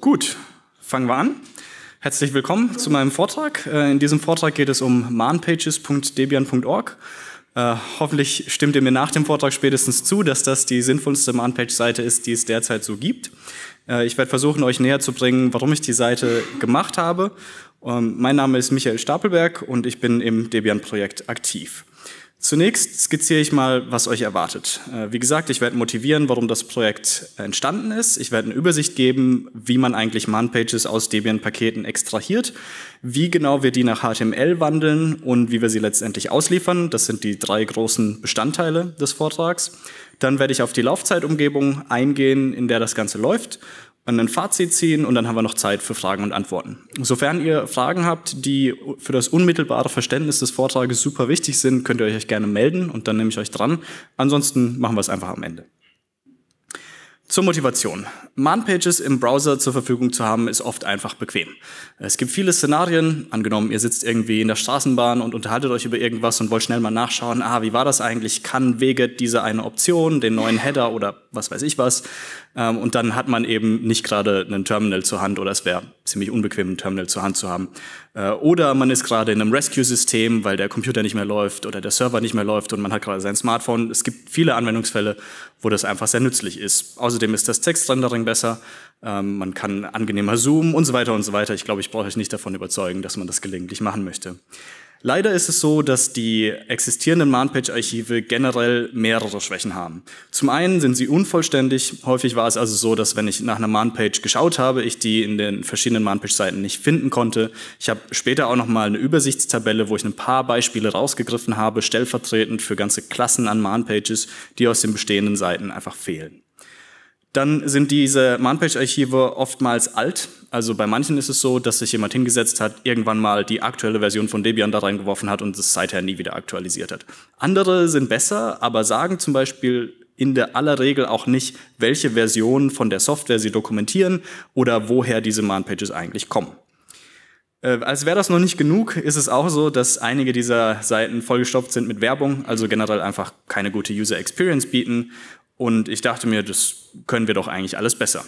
Gut, fangen wir an. Herzlich willkommen zu meinem Vortrag. In diesem Vortrag geht es um manpages.debian.org. Hoffentlich stimmt ihr mir nach dem Vortrag spätestens zu, dass das die sinnvollste Manpage-Seite ist, die es derzeit so gibt. Ich werde versuchen, euch näher zu bringen, warum ich die Seite gemacht habe. Mein Name ist Michael Stapelberg und ich bin im Debian-Projekt aktiv. Zunächst skizziere ich mal, was euch erwartet. Wie gesagt, ich werde motivieren, warum das Projekt entstanden ist. Ich werde eine Übersicht geben, wie man eigentlich Manpages aus Debian-Paketen extrahiert, wie genau wir die nach HTML wandeln und wie wir sie letztendlich ausliefern. Das sind die drei großen Bestandteile des Vortrags. Dann werde ich auf die Laufzeitumgebung eingehen, in der das Ganze läuft, und ein Fazit ziehen, und dann haben wir noch Zeit für Fragen und Antworten. Sofern ihr Fragen habt, die für das unmittelbare Verständnis des Vortrages super wichtig sind, könnt ihr euch gerne melden und dann nehme ich euch dran. Ansonsten machen wir es einfach am Ende. Zur Motivation. Manpages im Browser zur Verfügung zu haben, ist oft einfach bequem. Es gibt viele Szenarien. Angenommen, ihr sitzt irgendwie in der Straßenbahn und unterhaltet euch über irgendwas und wollt schnell mal nachschauen, wie war das eigentlich? Kann Weget diese eine Option, den neuen Header oder was weiß ich was? Und dann hat man eben nicht gerade einen Terminal zur Hand, oder es wäre ziemlich unbequem, einen Terminal zur Hand zu haben. Oder man ist gerade in einem Rescue-System, weil der Computer nicht mehr läuft oder der Server nicht mehr läuft und man hat gerade sein Smartphone. Es gibt viele Anwendungsfälle, wo das einfach sehr nützlich ist. Außerdem ist das Textrendering besser, man kann angenehmer zoomen und so weiter und so weiter. Ich glaube, ich brauche euch nicht davon überzeugen, dass man das gelegentlich machen möchte. Leider ist es so, dass die existierenden Manpage-Archive generell mehrere Schwächen haben. Zum einen sind sie unvollständig. Häufig war es also so, dass wenn ich nach einer Manpage geschaut habe, ich die in den verschiedenen Manpage-Seiten nicht finden konnte. Ich habe später auch nochmal eine Übersichtstabelle, wo ich ein paar Beispiele rausgegriffen habe, stellvertretend für ganze Klassen an Manpages, die aus den bestehenden Seiten einfach fehlen. Dann sind diese Manpage-Archive oftmals alt. Also bei manchen ist es so, dass sich jemand hingesetzt hat, irgendwann mal die aktuelle Version von Debian da reingeworfen hat und es seither nie wieder aktualisiert hat. Andere sind besser, aber sagen zum Beispiel in der aller Regel auch nicht, welche Version von der Software sie dokumentieren oder woher diese Manpages eigentlich kommen. Als wäre das noch nicht genug, ist es auch so, dass einige dieser Seiten vollgestopft sind mit Werbung, also generell einfach keine gute User Experience bieten. Und ich dachte mir, das können wir doch eigentlich alles besser.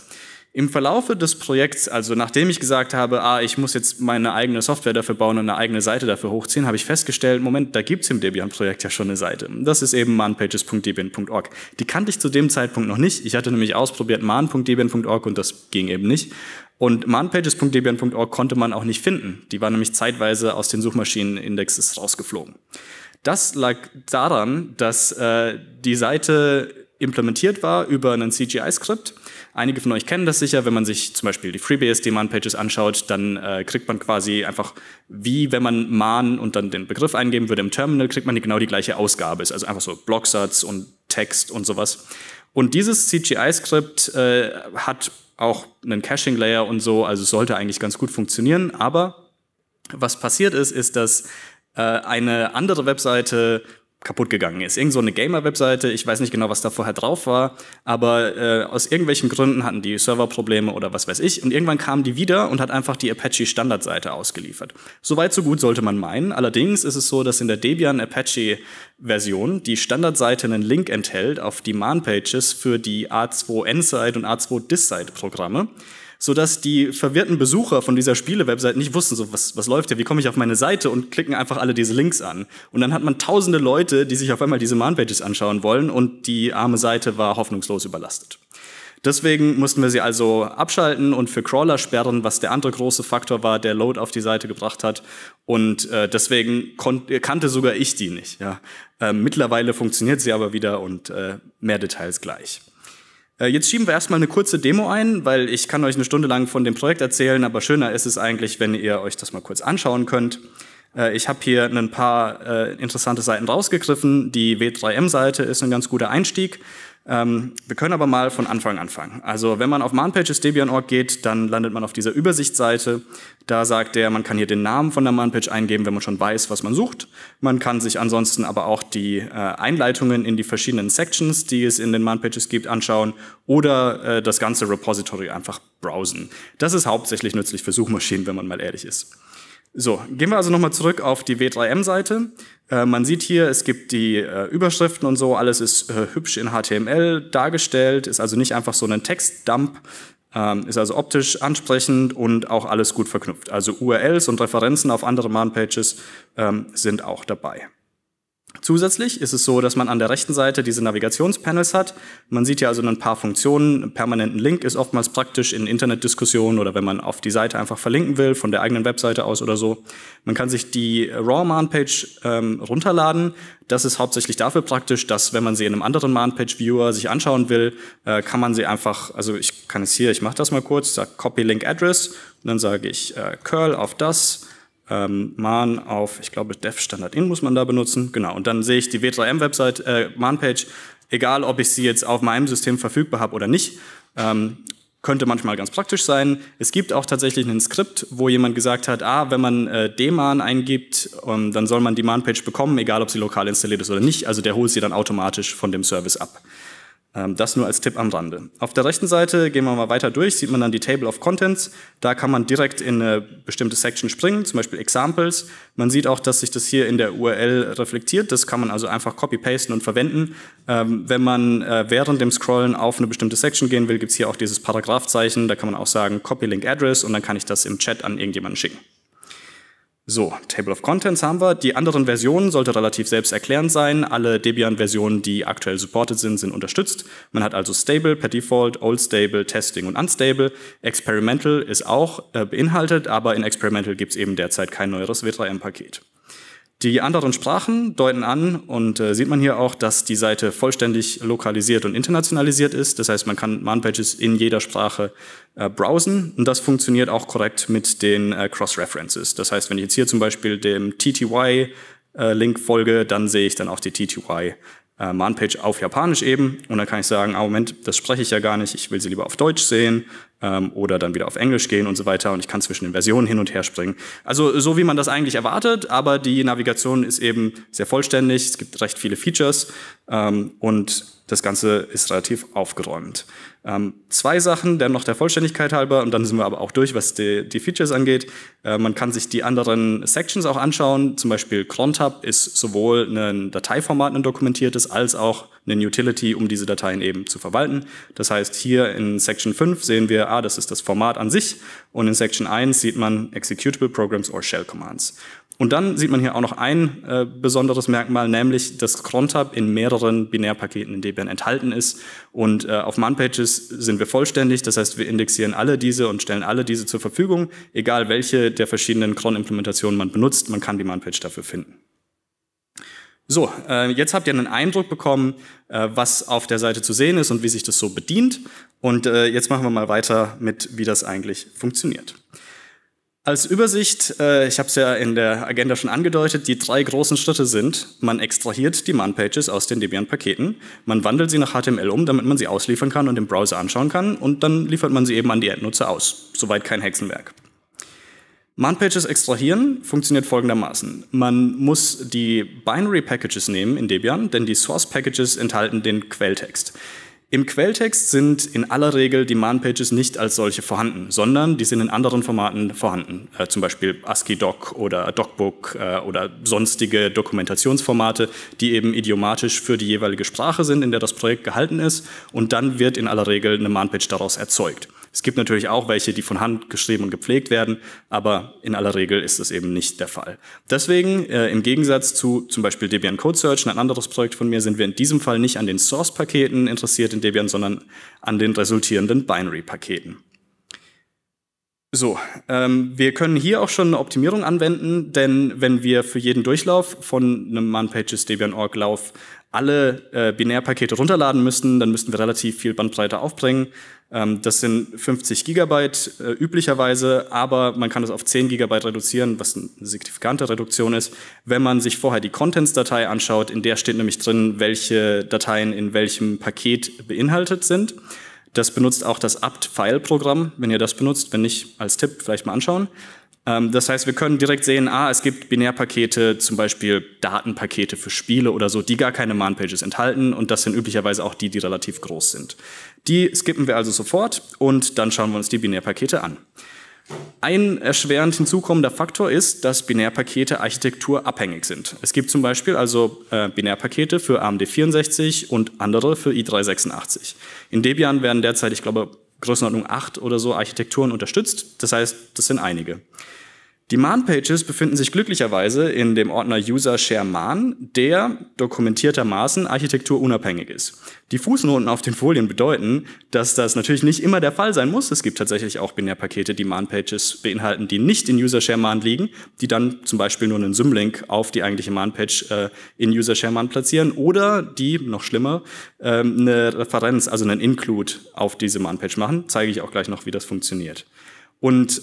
Im Verlaufe des Projekts, also nachdem ich gesagt habe, ich muss jetzt meine eigene Software dafür bauen und eine eigene Seite dafür hochziehen, habe ich festgestellt, Moment, da gibt es im Debian-Projekt ja schon eine Seite. Das ist eben manpages.debian.org. Die kannte ich zu dem Zeitpunkt noch nicht. Ich hatte nämlich ausprobiert man.debian.org und das ging eben nicht. Und manpages.debian.org konnte man auch nicht finden. Die war nämlich zeitweise aus den Suchmaschinenindexes rausgeflogen. Das lag daran, dass die Seite implementiert war über einen CGI-Skript. Einige von euch kennen das sicher, wenn man sich zum Beispiel die FreeBSD-Man-Pages anschaut, dann kriegt man quasi einfach, wie wenn man man und dann den Begriff eingeben würde im Terminal, kriegt man genau die gleiche Ausgabe. Ist also einfach so Blocksatz und Text und sowas. Und dieses CGI-Skript hat auch einen Caching-Layer und so, also es sollte eigentlich ganz gut funktionieren, aber was passiert ist, ist, dass eine andere Webseite kaputt gegangen ist. Irgend so eine Gamer-Webseite, ich weiß nicht genau, was da vorher drauf war, aber aus irgendwelchen Gründen hatten die Serverprobleme oder was weiß ich, und irgendwann kam die wieder und hat einfach die Apache-Standardseite ausgeliefert. Soweit so gut, sollte man meinen. Allerdings ist es so, dass in der Debian-Apache-Version die Standardseite einen Link enthält auf die Man-Pages für die A2N-Site und A2Dis-Site-Programme, sodass die verwirrten Besucher von dieser Spiele-Website nicht wussten, so was läuft hier, wie komme ich auf meine Seite, und klicken einfach alle diese Links an. Und dann hat man tausende Leute, die sich auf einmal diese Manpages anschauen wollen, und die arme Seite war hoffnungslos überlastet. Deswegen mussten wir sie also abschalten und für Crawler sperren, was der andere große Faktor war, der Load auf die Seite gebracht hat. Und deswegen kannte sogar ich die nicht. Ja. Mittlerweile funktioniert sie aber wieder, und mehr Details gleich. Jetzt schieben wir erstmal eine kurze Demo ein, weil ich kann euch eine Stunde lang von dem Projekt erzählen, aber schöner ist es eigentlich, wenn ihr euch das mal kurz anschauen könnt. Ich habe hier ein paar interessante Seiten rausgegriffen. Die W3M-Seite ist ein ganz guter Einstieg. Wir können aber mal von Anfang anfangen. Also wenn man auf manpages.debian.org geht, dann landet man auf dieser Übersichtsseite. Da sagt er, man kann hier den Namen von der Manpage eingeben, wenn man schon weiß, was man sucht. Man kann sich ansonsten aber auch die Einleitungen in die verschiedenen Sections, die es in den Manpages gibt, anschauen oder das ganze Repository einfach browsen. Das ist hauptsächlich nützlich für Suchmaschinen, wenn man mal ehrlich ist. So, gehen wir also nochmal zurück auf die W3M-Seite. Man sieht hier, es gibt die Überschriften und so, alles ist hübsch in HTML dargestellt, ist also nicht einfach so ein Textdump, Ist also optisch ansprechend und auch alles gut verknüpft. Also URLs und Referenzen auf andere Manpages sind auch dabei. Zusätzlich ist es so, dass man an der rechten Seite diese Navigationspanels hat. Man sieht hier also ein paar Funktionen. Einen permanenten Link ist oftmals praktisch in Internetdiskussionen oder wenn man auf die Seite einfach verlinken will, von der eigenen Webseite aus oder so. Man kann sich die Raw-Man-Page runterladen. Das ist hauptsächlich dafür praktisch, dass wenn man sie in einem anderen Man-Page-Viewer sich anschauen will, kann man sie einfach, also ich kann es hier, ich mache das mal kurz, sage Copy-Link-Address und dann sage ich curl auf das, man auf, ich glaube, dev standard in muss man da benutzen, genau, und dann sehe ich die W3M Website, Manpage, egal ob ich sie jetzt auf meinem System verfügbar habe oder nicht, könnte manchmal ganz praktisch sein. Es gibt auch tatsächlich ein Skript, wo jemand gesagt hat, wenn man dman eingibt, dann soll man die Manpage bekommen, egal ob sie lokal installiert ist oder nicht, also der holt sie dann automatisch von dem Service ab. Das nur als Tipp am Rande. Auf der rechten Seite gehen wir mal weiter durch, sieht man dann die Table of Contents. Da kann man direkt in eine bestimmte Section springen, zum Beispiel Examples. Man sieht auch, dass sich das hier in der URL reflektiert. Das kann man also einfach copy-pasten und verwenden. Wenn man während dem Scrollen auf eine bestimmte Section gehen will, gibt es hier auch dieses Paragraphzeichen. Da kann man auch sagen Copy-Link-Address und dann kann ich das im Chat an irgendjemanden schicken. So, Table of Contents haben wir. Die anderen Versionen sollte relativ selbsterklärend sein. Alle Debian-Versionen, die aktuell supported sind, sind unterstützt. Man hat also Stable per Default, Old Stable, Testing und Unstable. Experimental ist auch beinhaltet, aber in Experimental gibt es eben derzeit kein neueres W3M-Paket. Die anderen Sprachen deuten an und sieht man hier auch, dass die Seite vollständig lokalisiert und internationalisiert ist. Das heißt, man kann Manpages in jeder Sprache browsen und das funktioniert auch korrekt mit den Cross-References. Das heißt, wenn ich jetzt hier zum Beispiel dem TTY-Link folge, dann sehe ich dann auch die TTY-Manpage auf Japanisch eben und dann kann ich sagen, Moment, das spreche ich ja gar nicht, ich will sie lieber auf Deutsch sehen oder dann wieder auf Englisch gehen und so weiter und ich kann zwischen den Versionen hin und her springen. Also so wie man das eigentlich erwartet, aber die Navigation ist eben sehr vollständig, es gibt recht viele Features und das Ganze ist relativ aufgeräumt. Zwei Sachen, dann noch der Vollständigkeit halber und dann sind wir aber auch durch, was die Features angeht. Man kann sich die anderen Sections auch anschauen, zum Beispiel CronTab ist sowohl ein Dateiformat, ein dokumentiertes, als auch eine Utility, um diese Dateien eben zu verwalten. Das heißt, hier in Section 5 sehen wir, das ist das Format an sich und in Section 1 sieht man Executable Programs or Shell Commands. Und dann sieht man hier auch noch ein besonderes Merkmal, nämlich, dass CronTab in mehreren Binärpaketen in Debian enthalten ist. Und auf Manpages sind wir vollständig, das heißt, wir indexieren alle diese und stellen alle diese zur Verfügung, egal welche der verschiedenen Cron-Implementationen man benutzt, man kann die Manpage dafür finden. So, jetzt habt ihr einen Eindruck bekommen, was auf der Seite zu sehen ist und wie sich das so bedient. Und jetzt machen wir mal weiter mit, wie das eigentlich funktioniert. Als Übersicht, ich habe es ja in der Agenda schon angedeutet, die drei großen Schritte sind, man extrahiert die Manpages aus den Debian-Paketen, man wandelt sie nach HTML um, damit man sie ausliefern kann und im Browser anschauen kann und dann liefert man sie eben an die Endnutzer aus. Soweit kein Hexenwerk. Manpages extrahieren funktioniert folgendermaßen. Man muss die Binary-Packages nehmen in Debian, denn die Source-Packages enthalten den Quelltext. Im Quelltext sind in aller Regel die Manpages nicht als solche vorhanden, sondern die sind in anderen Formaten vorhanden, zum Beispiel ASCII-Doc oder Docbook oder sonstige Dokumentationsformate, die eben idiomatisch für die jeweilige Sprache sind, in der das Projekt gehalten ist und dann wird in aller Regel eine Manpage daraus erzeugt. Es gibt natürlich auch welche, die von Hand geschrieben und gepflegt werden, aber in aller Regel ist das eben nicht der Fall. Deswegen, im Gegensatz zu zum Beispiel Debian Code Search, ein anderes Projekt von mir, sind wir in diesem Fall nicht an den Source-Paketen interessiert in Debian, sondern an den resultierenden Binary-Paketen. So, wir können hier auch schon eine Optimierung anwenden, denn wenn wir für jeden Durchlauf von einem manpages.debian.org-Lauf alle Binärpakete runterladen müssten, dann müssten wir relativ viel Bandbreite aufbringen. Das sind 50 Gigabyte üblicherweise, aber man kann das auf 10 Gigabyte reduzieren, was eine signifikante Reduktion ist. Wenn man sich vorher die Contents-Datei anschaut, in der steht nämlich drin, welche Dateien in welchem Paket beinhaltet sind. Das benutzt auch das apt-File-Programm, wenn ihr das benutzt, wenn nicht, als Tipp vielleicht mal anschauen. Das heißt, wir können direkt sehen, es gibt Binärpakete, zum Beispiel Datenpakete für Spiele oder so, die gar keine Manpages enthalten und das sind üblicherweise auch die, die relativ groß sind. Die skippen wir also sofort und dann schauen wir uns die Binärpakete an. Ein erschwerend hinzukommender Faktor ist, dass Binärpakete architekturabhängig sind. Es gibt zum Beispiel also Binärpakete für AMD64 und andere für i386. In Debian werden derzeit, ich glaube, Größenordnung 8 oder so Architekturen unterstützt. Das heißt, das sind einige. Die Man-Pages befinden sich glücklicherweise in dem Ordner User Share Man, der dokumentiertermaßen architekturunabhängig ist. Die Fußnoten auf den Folien bedeuten, dass das natürlich nicht immer der Fall sein muss. Es gibt tatsächlich auch Binärpakete, die Man-Pages beinhalten, die nicht in User Share Man liegen, die dann zum Beispiel nur einen Symlink auf die eigentliche Man-Page in User Share Man platzieren oder die, noch schlimmer, eine Referenz, also einen Include auf diese Man-Page machen. Zeige ich auch gleich noch, wie das funktioniert. Und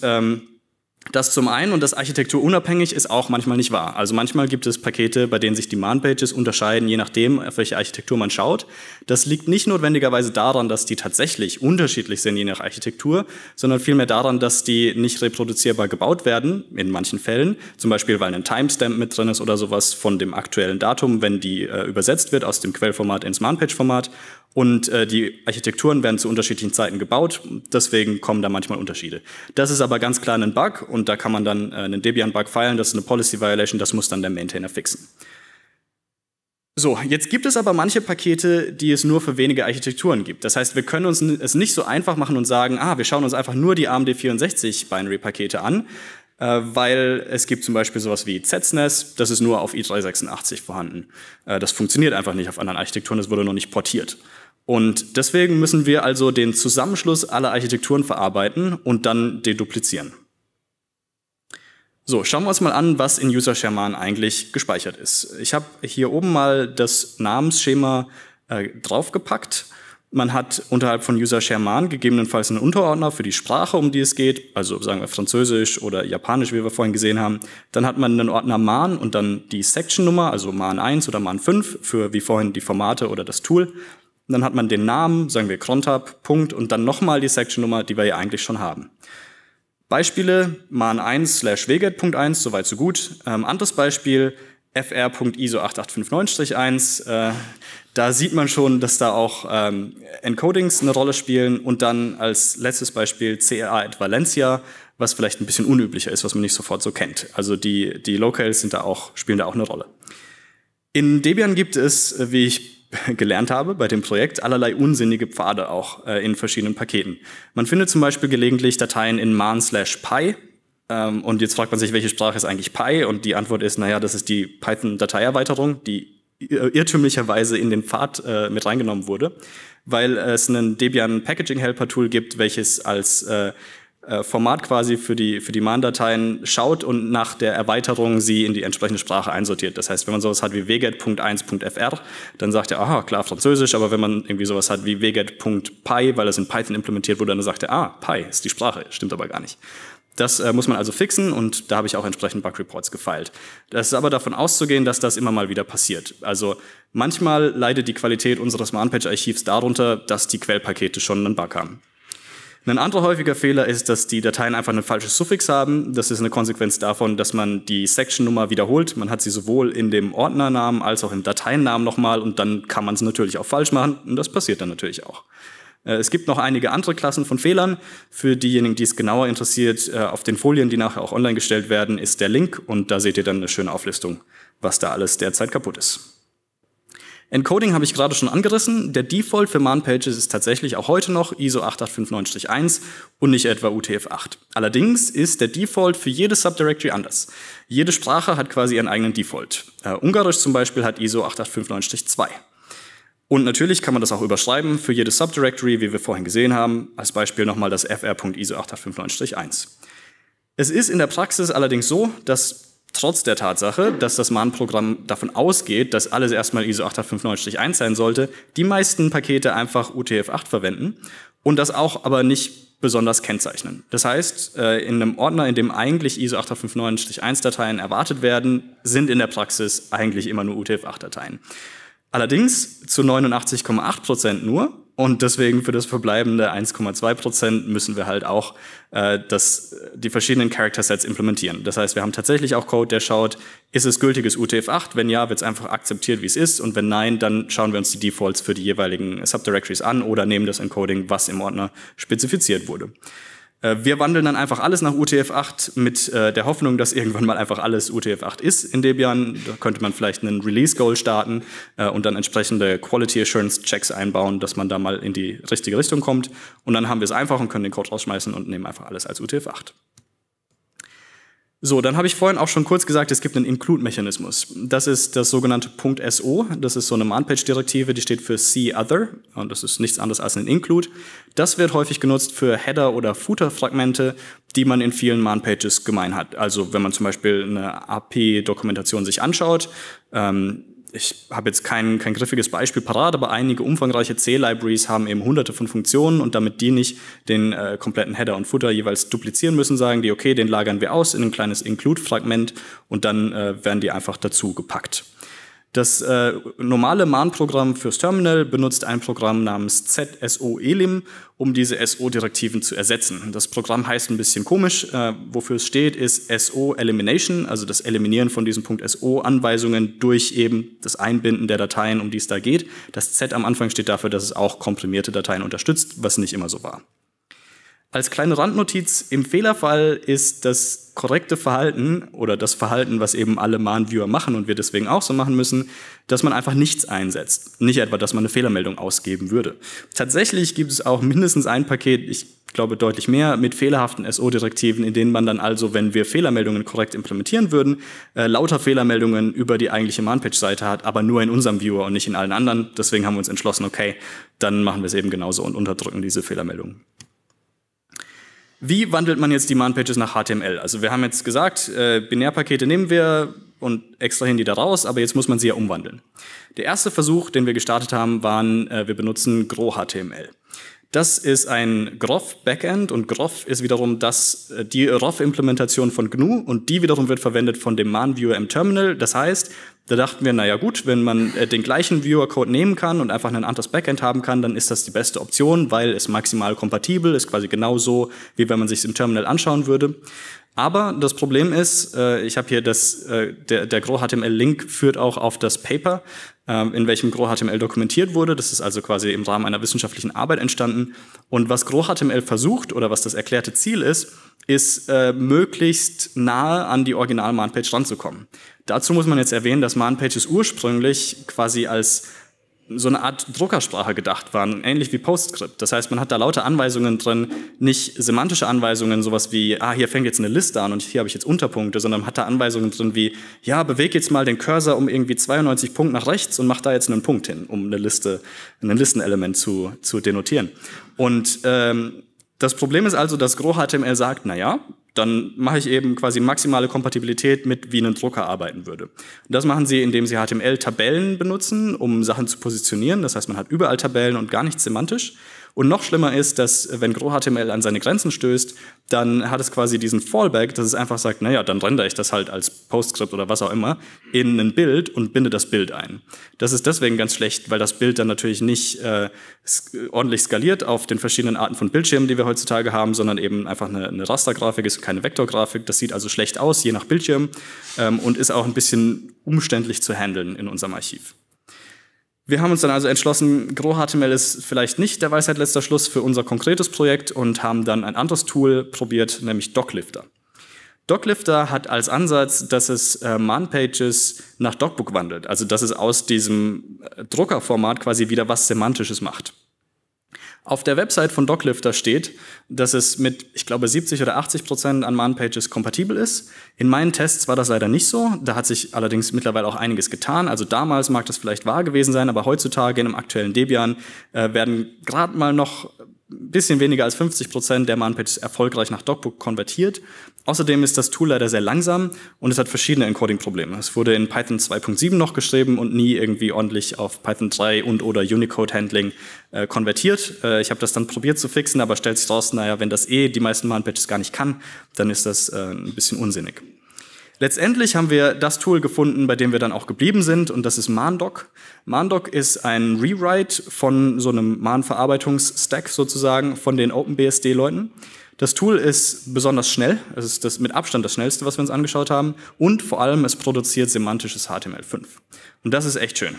das zum einen, und das architekturunabhängig ist auch manchmal nicht wahr. Also manchmal gibt es Pakete, bei denen sich die Man-Pages unterscheiden, je nachdem, auf welche Architektur man schaut. Das liegt nicht notwendigerweise daran, dass die tatsächlich unterschiedlich sind, je nach Architektur, sondern vielmehr daran, dass die nicht reproduzierbar gebaut werden, in manchen Fällen. Zum Beispiel, weil ein Timestamp mit drin ist oder sowas von dem aktuellen Datum, wenn die übersetzt wird aus dem Quellformat ins Man-Page-Format. Und die Architekturen werden zu unterschiedlichen Zeiten gebaut, deswegen kommen da manchmal Unterschiede. Das ist aber ganz klar ein Bug und da kann man dann einen Debian-Bug feilen, das ist eine Policy-Violation, das muss dann der Maintainer fixen. So, jetzt gibt es aber manche Pakete, die es nur für wenige Architekturen gibt. Das heißt, wir können uns es nicht so einfach machen und sagen, ah, wir schauen uns einfach nur die AMD64-Binary-Pakete an, weil es gibt zum Beispiel sowas wie ZSNES, das ist nur auf i386 vorhanden. Das funktioniert einfach nicht auf anderen Architekturen, das wurde noch nicht portiert. Und deswegen müssen wir also den Zusammenschluss aller Architekturen verarbeiten und dann deduplizieren. So, schauen wir uns mal an, was in User Share Man eigentlich gespeichert ist. Ich habe hier oben mal das Namensschema draufgepackt. Man hat unterhalb von User Share Man gegebenenfalls einen Unterordner für die Sprache, um die es geht, also sagen wir Französisch oder Japanisch, wie wir vorhin gesehen haben. Dann hat man einen Ordner Man und dann die Section-Nummer, also Man 1 oder Man 5, für wie vorhin die Formate oder das Tool. Und dann hat man den Namen, sagen wir CronTab, Punkt, und dann nochmal die Section-Nummer, die wir ja eigentlich schon haben. Beispiele, man1/wget.1, soweit so gut. Anderes Beispiel, fr.iso8859-1. Da sieht man schon, dass da auch Encodings eine Rolle spielen. Und dann als letztes Beispiel ca@Valencia, was vielleicht ein bisschen unüblicher ist, was man nicht sofort so kennt. Also die Locales sind da auch, spielen da auch eine Rolle. In Debian gibt es, wie ich gelernt habe bei dem Projekt, allerlei unsinnige Pfade auch in verschiedenen Paketen. Man findet zum Beispiel gelegentlich Dateien in man/py und jetzt fragt man sich, welche Sprache ist eigentlich Py, und die Antwort ist, naja, das ist die Python-Dateierweiterung, die irrtümlicherweise in den Pfad mit reingenommen wurde, weil es einen Debian Packaging Helper Tool gibt, welches als Format quasi für die Man-Dateien schaut und nach der Erweiterung sie in die entsprechende Sprache einsortiert. Das heißt, wenn man sowas hat wie wget.1.fr, dann sagt er, aha, klar, Französisch, aber wenn man irgendwie sowas hat wie wget.py, weil das in Python implementiert wurde, dann sagt er, ah, Py ist die Sprache, stimmt aber gar nicht. Das muss man also fixen, und da habe ich auch entsprechend Bug-Reports gefeilt. Das ist aber davon auszugehen, dass das immer mal wieder passiert. Also manchmal leidet die Qualität unseres Man-Page-Archivs darunter, dass die Quellpakete schon einen Bug haben. Ein anderer häufiger Fehler ist, dass die Dateien einfach ein falsches Suffix haben. Das ist eine Konsequenz davon, dass man die Section-Nummer wiederholt. Man hat sie sowohl in dem Ordnernamen als auch im Dateinamen nochmal, und dann kann man es natürlich auch falsch machen, und das passiert dann natürlich auch. Es gibt noch einige andere Klassen von Fehlern. Für diejenigen, die es genauer interessiert, auf den Folien, die nachher auch online gestellt werden, ist der Link, und da seht ihr dann eine schöne Auflistung, was da alles derzeit kaputt ist. Encoding habe ich gerade schon angerissen. Der Default für Man-Pages ist tatsächlich auch heute noch ISO 8859-1 und nicht etwa UTF-8. Allerdings ist der Default für jedes Subdirectory anders. Jede Sprache hat quasi ihren eigenen Default. Ungarisch zum Beispiel hat ISO 8859-2. Und natürlich kann man das auch überschreiben für jedes Subdirectory, wie wir vorhin gesehen haben. Als Beispiel nochmal das fr.iso 8859-1. Es ist in der Praxis allerdings so, dass trotz der Tatsache, dass das Man-Programm davon ausgeht, dass alles erstmal ISO 8859-1 sein sollte, die meisten Pakete einfach UTF-8 verwenden und das auch aber nicht besonders kennzeichnen. Das heißt, in einem Ordner, in dem eigentlich ISO 8859-1 Dateien erwartet werden, sind in der Praxis eigentlich immer nur UTF-8 Dateien. Allerdings zu 89,8% nur. Und deswegen für das verbleibende 1,2% müssen wir halt auch die verschiedenen Character-Sets implementieren. Das heißt, wir haben tatsächlich auch Code, der schaut, ist es gültiges UTF-8? Wenn ja, wird es einfach akzeptiert, wie es ist. Und wenn nein, dann schauen wir uns die Defaults für die jeweiligen Subdirectories an oder nehmen das Encoding, was im Ordner spezifiziert wurde. Wir wandeln dann einfach alles nach UTF-8 mit der Hoffnung, dass irgendwann mal einfach alles UTF-8 ist in Debian. Da könnte man vielleicht einen Release-Goal starten und dann entsprechende Quality-Assurance-Checks einbauen, dass man da mal in die richtige Richtung kommt. Und dann haben wir es einfach und können den Code rausschmeißen und nehmen einfach alles als UTF-8. So, dann habe ich vorhin auch schon kurz gesagt, es gibt einen Include-Mechanismus. Das ist das sogenannte .so, das ist so eine Manpage-Direktive, die steht für See Other und das ist nichts anderes als ein Include. Das wird häufig genutzt für Header- oder Footer-Fragmente, die man in vielen Manpages gemein hat. Also wenn man zum Beispiel eine API-Dokumentation sich anschaut, ich habe jetzt kein griffiges Beispiel parat, aber einige umfangreiche C-Libraries haben eben hunderte von Funktionen und damit die nicht den kompletten Header und Footer jeweils duplizieren müssen, sagen die, okay, den lagern wir aus in ein kleines Include-Fragment und dann werden die einfach dazu gepackt. Das normale Man-Programm fürs Terminal benutzt ein Programm namens ZSO-Elim, um diese SO-Direktiven zu ersetzen. Das Programm heißt ein bisschen komisch, wofür es steht, ist SO-Elimination, also das Eliminieren von diesen .so-Anweisungen durch eben das Einbinden der Dateien, um die es da geht. Das Z am Anfang steht dafür, dass es auch komprimierte Dateien unterstützt, was nicht immer so war. Als kleine Randnotiz, im Fehlerfall ist das korrekte Verhalten oder das Verhalten, was eben alle Man-Viewer machen und wir deswegen auch so machen müssen, dass man einfach nichts einsetzt. Nicht etwa, dass man eine Fehlermeldung ausgeben würde. Tatsächlich gibt es auch mindestens ein Paket, ich glaube deutlich mehr, mit fehlerhaften SO-Direktiven, in denen man dann also, wenn wir Fehlermeldungen korrekt implementieren würden, lauter Fehlermeldungen über die eigentliche Man-Page-Seite hat, aber nur in unserem Viewer und nicht in allen anderen. Deswegen haben wir uns entschlossen, okay, dann machen wir es eben genauso und unterdrücken diese Fehlermeldungen. Wie wandelt man jetzt die Man-Pages nach HTML? Also wir haben jetzt gesagt, Binärpakete nehmen wir und extrahieren die da raus, aber jetzt muss man sie ja umwandeln. Der erste Versuch, den wir gestartet haben, waren, wir benutzen GroHTML. Das ist ein Groff-Backend und Groff ist wiederum die ROF-Implementation von GNU und die wiederum wird verwendet von dem Man-Viewer im Terminal. Das heißt, da dachten wir, naja gut, wenn man den gleichen Viewer-Code nehmen kann und einfach ein anderes Backend haben kann, dann ist das die beste Option, weil es maximal kompatibel ist, quasi genauso, wie wenn man sich es im Terminal anschauen würde. Aber das Problem ist, ich habe hier der GroHTML-Link führt auch auf das Paper, in welchem GroHTML dokumentiert wurde. Das ist also quasi im Rahmen einer wissenschaftlichen Arbeit entstanden. Und was GroHTML versucht oder was das erklärte Ziel ist, ist möglichst nahe an die Original-Man-Page ranzukommen. Dazu muss man jetzt erwähnen, dass Man-Pages ursprünglich quasi als so eine Art Druckersprache gedacht waren, ähnlich wie PostScript. Das heißt, man hat da lauter Anweisungen drin, nicht semantische Anweisungen, sowas wie, hier fängt jetzt eine Liste an und hier habe ich jetzt Unterpunkte, sondern man hat da Anweisungen drin wie, ja, beweg jetzt mal den Cursor um irgendwie 92 Punkte nach rechts und mach da jetzt einen Punkt hin, um eine Liste, ein Listenelement zu denotieren. Und das Problem ist also, dass GroHTML sagt, naja, dann mache ich eben quasi maximale Kompatibilität mit, wie ein Drucker arbeiten würde. Und das machen sie, indem sie HTML-Tabellen benutzen, um Sachen zu positionieren. Das heißt, man hat überall Tabellen und gar nichts semantisch. Und noch schlimmer ist, dass wenn GroHTML an seine Grenzen stößt, dann hat es quasi diesen Fallback, dass es einfach sagt, naja, dann rendere ich das halt als PostScript oder was auch immer in ein Bild und binde das Bild ein. Das ist deswegen ganz schlecht, weil das Bild dann natürlich nicht ordentlich skaliert auf den verschiedenen Arten von Bildschirmen, die wir heutzutage haben, sondern eben einfach eine Rastergrafik ist, keine Vektorgrafik. Das sieht also schlecht aus, je nach Bildschirm, und ist auch ein bisschen umständlich zu handeln in unserem Archiv. Wir haben uns dann also entschlossen, GroHTML ist vielleicht nicht der Weisheit letzter Schluss für unser konkretes Projekt und haben dann ein anderes Tool probiert, nämlich DocLifter. DocLifter hat als Ansatz, dass es Man-Pages nach Docbook wandelt, also dass es aus diesem Druckerformat quasi wieder was Semantisches macht. Auf der Website von DocLifter steht, dass es mit, ich glaube, 70 oder 80% an Man-Pages kompatibel ist. In meinen Tests war das leider nicht so. Da hat sich allerdings mittlerweile auch einiges getan. Also damals mag das vielleicht wahr gewesen sein, aber heutzutage in einem aktuellen Debian werden gerade mal noch ein bisschen weniger als 50% der Man-Pages erfolgreich nach Docbook konvertiert. Außerdem ist das Tool leider sehr langsam und es hat verschiedene Encoding-Probleme. Es wurde in Python 2.7 noch geschrieben und nie irgendwie ordentlich auf Python 3 und oder Unicode-Handling konvertiert. Ich habe das dann probiert zu fixen, aber stellt sich raus, naja, wenn das die meisten Man-Pages gar nicht kann, dann ist das ein bisschen unsinnig. Letztendlich haben wir das Tool gefunden, bei dem wir dann auch geblieben sind, und das ist Mandoc. Mandoc ist ein Rewrite von so einem Man-Verarbeitungsstack sozusagen von den OpenBSD-Leuten. Das Tool ist besonders schnell, es ist mit Abstand das schnellste, was wir uns angeschaut haben, und vor allem es produziert semantisches HTML5. Und das ist echt schön.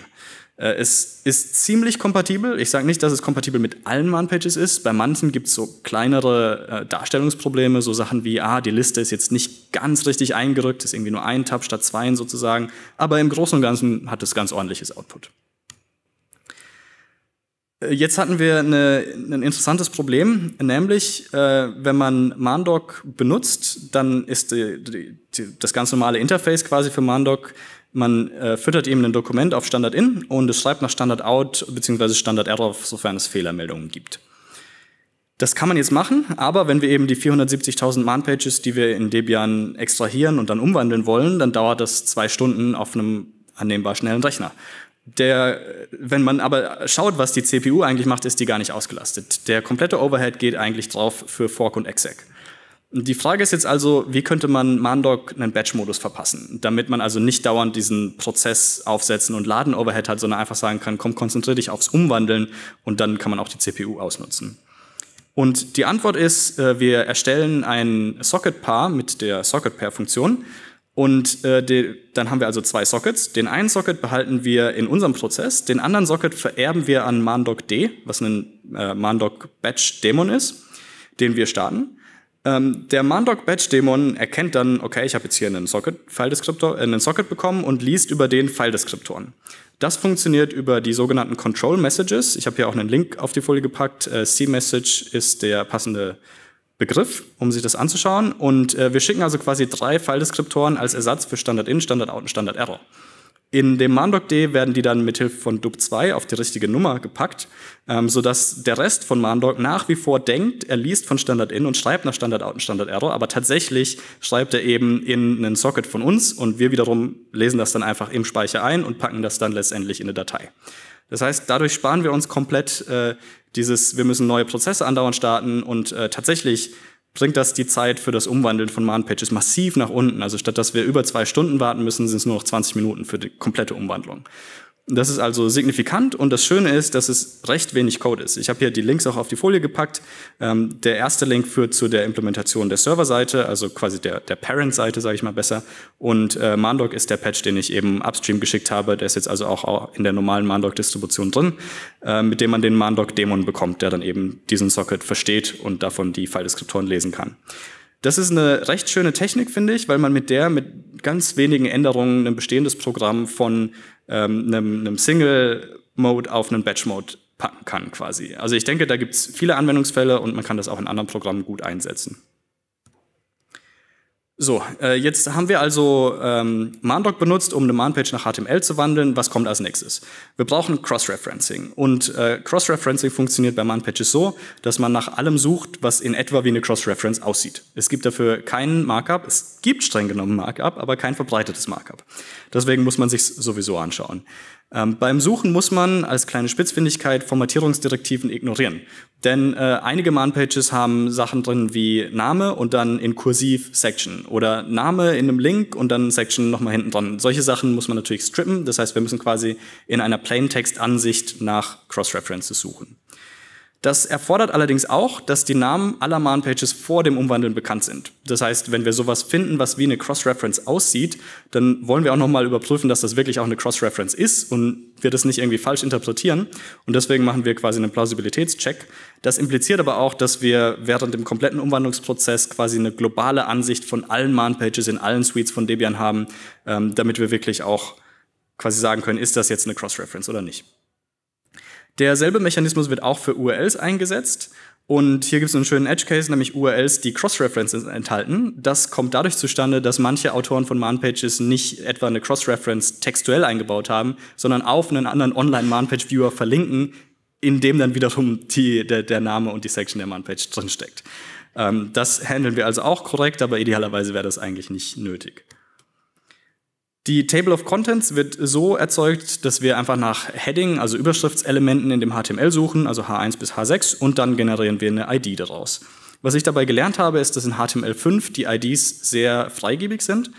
Es ist ziemlich kompatibel. Ich sage nicht, dass es kompatibel mit allen Manpages ist. Bei manchen gibt es so kleinere Darstellungsprobleme, so Sachen wie, die Liste ist jetzt nicht ganz richtig eingerückt, ist irgendwie nur ein Tab statt zwei sozusagen. Aber im Großen und Ganzen hat es ganz ordentliches Output. Jetzt hatten wir ein interessantes Problem, nämlich wenn man Mandoc benutzt, dann ist das ganz normale Interface quasi für Mandoc, man füttert ihm ein Dokument auf Standard-In und es schreibt nach Standard-Out bzw. Standard-Error, sofern es Fehlermeldungen gibt. Das kann man jetzt machen, aber wenn wir eben die 470.000 Manpages, die wir in Debian extrahieren und dann umwandeln wollen, dann dauert das 2 Stunden auf einem annehmbar schnellen Rechner. Wenn man aber schaut, was die CPU eigentlich macht, ist die gar nicht ausgelastet. Der komplette Overhead geht eigentlich drauf für Fork und Exec. Die Frage ist jetzt also, wie könnte man Mandoc einen Batch-Modus verpassen, damit man also nicht dauernd diesen Prozess aufsetzen und Laden-Overhead hat, sondern einfach sagen kann, komm, konzentriere dich aufs Umwandeln und dann kann man auch die CPU ausnutzen. Und die Antwort ist, wir erstellen ein Socket-Paar mit der Socket-Pair-Funktion. Und dann haben wir also 2 Sockets. Den einen Socket behalten wir in unserem Prozess, den anderen Socket vererben wir an Mandoc-D, was ein Mandoc-Batch-Daemon ist, den wir starten. Der Mandoc-Batch-Daemon erkennt dann, okay, ich habe jetzt hier einen Socket-File-Deskriptor, einen Socket bekommen und liest über den File-Deskriptoren. Das funktioniert über die sogenannten Control-Messages. Ich habe hier auch einen Link auf die Folie gepackt. C-Message ist der passende Begriff, um sich das anzuschauen. Und wir schicken also quasi 3 File-Deskriptoren als Ersatz für Standard-In, Standard-Out und Standard-Error. In dem Mandoc-D werden die dann mithilfe von DUP2 auf die richtige Nummer gepackt, sodass der Rest von Mandoc nach wie vor denkt, er liest von Standard-In und schreibt nach Standard-Out und Standard-Error, aber tatsächlich schreibt er eben in einen Socket von uns und wir wiederum lesen das dann einfach im Speicher ein und packen das dann letztendlich in eine Datei. Das heißt, dadurch sparen wir uns komplett wir müssen neue Prozesse andauernd starten und tatsächlich bringt das die Zeit für das Umwandeln von Manpages massiv nach unten. Also statt dass wir über 2 Stunden warten müssen, sind es nur noch 20 Minuten für die komplette Umwandlung. Das ist also signifikant und das Schöne ist, dass es recht wenig Code ist. Ich habe hier die Links auch auf die Folie gepackt. Der erste Link führt zu der Implementation der Serverseite, also quasi der Parent-Seite, sage ich mal besser. Und Mandoc ist der Patch, den ich eben upstream geschickt habe. Der ist jetzt also auch in der normalen Mandoc-Distribution drin, mit dem man den Mandoc-Dämon bekommt, der dann eben diesen Socket versteht und davon die File-Deskriptoren lesen kann. Das ist eine recht schöne Technik, finde ich, weil man mit ganz wenigen Änderungen ein bestehendes Programm von einem Single-Mode auf einen Batch-Mode packen kann quasi. Also ich denke, da gibt es viele Anwendungsfälle und man kann das auch in anderen Programmen gut einsetzen. So, jetzt haben wir also Mandoc benutzt, um eine Manpage nach HTML zu wandeln. Was kommt als nächstes? Wir brauchen Cross-Referencing. Und Cross-Referencing funktioniert bei Manpages so, dass man nach allem sucht, was in etwa wie eine Cross-Reference aussieht. Es gibt dafür keinen Markup. Es gibt streng genommen Markup, aber kein verbreitetes Markup. Deswegen muss man sich sowieso anschauen. Beim Suchen muss man als kleine Spitzfindigkeit Formatierungsdirektiven ignorieren. Denn einige Manpages haben Sachen drin wie Name und dann in Kursiv Section oder Name in einem Link und dann Section nochmal hinten dran. Solche Sachen muss man natürlich strippen. Das heißt, wir müssen quasi in einer Plaintext-Ansicht nach Cross-References suchen. Das erfordert allerdings auch, dass die Namen aller Manpages vor dem Umwandeln bekannt sind. Das heißt, wenn wir sowas finden, was wie eine Cross-Reference aussieht, dann wollen wir auch nochmal überprüfen, dass das wirklich auch eine Cross-Reference ist und wir das nicht irgendwie falsch interpretieren. Und deswegen machen wir quasi einen Plausibilitätscheck. Das impliziert aber auch, dass wir während dem kompletten Umwandlungsprozess quasi eine globale Ansicht von allen Manpages in allen Suites von Debian haben, damit wir wirklich auch quasi sagen können, ist das jetzt eine Cross-Reference oder nicht. Derselbe Mechanismus wird auch für URLs eingesetzt und hier gibt es einen schönen Edge-Case, nämlich URLs, die Cross-References enthalten. Das kommt dadurch zustande, dass manche Autoren von Manpages nicht etwa eine Cross-Reference textuell eingebaut haben, sondern auf einen anderen Online-Manpage-Viewer verlinken, in dem dann wiederum der Name und die Section der Manpage drinsteckt. Das handeln wir also auch korrekt, aber idealerweise wäre das eigentlich nicht nötig. Die Table of Contents wird so erzeugt, dass wir einfach nach Heading, also Überschriftselementen in dem HTML suchen, also H1 bis H6 und dann generieren wir eine ID daraus. Was ich dabei gelernt habe, ist, dass in HTML5 die IDs sehr freigebig sind.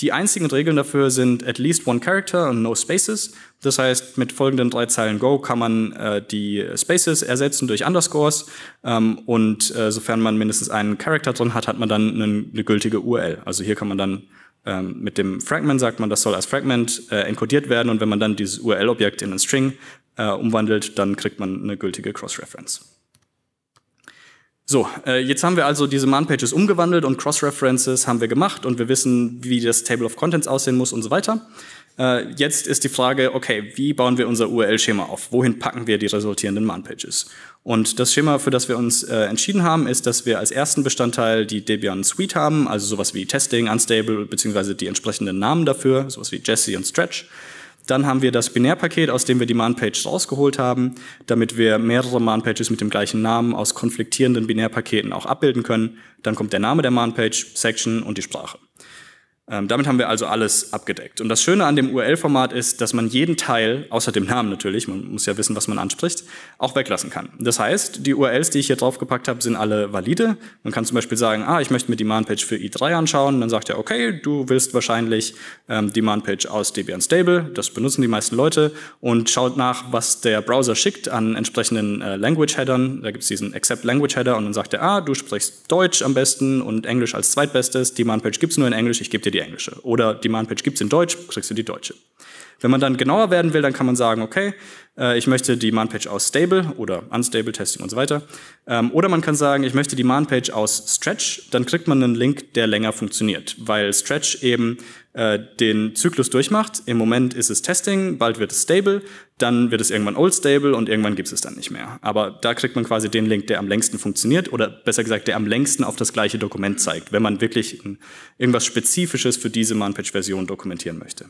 Die einzigen Regeln dafür sind at least one character und no spaces. Das heißt, mit folgenden 3 Zeilen Go kann man die Spaces ersetzen durch Underscores und sofern man mindestens einen Character drin hat, hat man dann eine gültige URL. Also hier kann man dann mit dem Fragment sagt man, das soll als Fragment encodiert werden und wenn man dann dieses URL-Objekt in einen String umwandelt, dann kriegt man eine gültige Cross-Reference. So, jetzt haben wir also diese Man-Pages umgewandelt und Cross-References haben wir gemacht und wir wissen, wie das Table of Contents aussehen muss und so weiter. Jetzt ist die Frage, okay, wie bauen wir unser URL-Schema auf? Wohin packen wir die resultierenden Man-Pages? Und das Schema, für das wir uns entschieden haben, ist, dass wir als ersten Bestandteil die Debian Suite haben, also sowas wie Testing, Unstable, beziehungsweise die entsprechenden Namen dafür, sowas wie Jesse und Stretch. Dann haben wir das Binärpaket, aus dem wir die Man-Page rausgeholt haben, damit wir mehrere Man-Pages mit dem gleichen Namen aus konfliktierenden Binärpaketen auch abbilden können. Dann kommt der Name der Man-Page, Section und die Sprache. Damit haben wir also alles abgedeckt. Und das Schöne an dem URL-Format ist, dass man jeden Teil, außer dem Namen natürlich, man muss ja wissen, was man anspricht, auch weglassen kann. Das heißt, die URLs, die ich hier draufgepackt habe, sind alle valide. Man kann zum Beispiel sagen, ich möchte mir die Man-Page für i3 anschauen. Dann sagt er, okay, du willst wahrscheinlich die Man-Page aus Debian Stable. Das benutzen die meisten Leute. Und schaut nach, was der Browser schickt an entsprechenden Language-Headern. Da gibt es diesen Accept-Language-Header und dann sagt er, du sprichst Deutsch am besten und Englisch als zweitbestes. Die Man-Page gibt es nur in Englisch, ich gebe dir die englische. Oder die Man-Page gibt es in Deutsch, kriegst du die deutsche. Wenn man dann genauer werden will, dann kann man sagen, okay, ich möchte die Man-Page aus Stable oder Unstable, Testing und so weiter. Oder man kann sagen, ich möchte die Man-Page aus Stretch, dann kriegt man einen Link, der länger funktioniert, weil Stretch eben den Zyklus durchmacht. Im Moment ist es Testing, bald wird es Stable, dann wird es irgendwann Old Stable und irgendwann gibt es dann nicht mehr. Aber da kriegt man quasi den Link, der am längsten funktioniert oder besser gesagt, der am längsten auf das gleiche Dokument zeigt, wenn man wirklich irgendwas Spezifisches für diese Man-Page-Version dokumentieren möchte.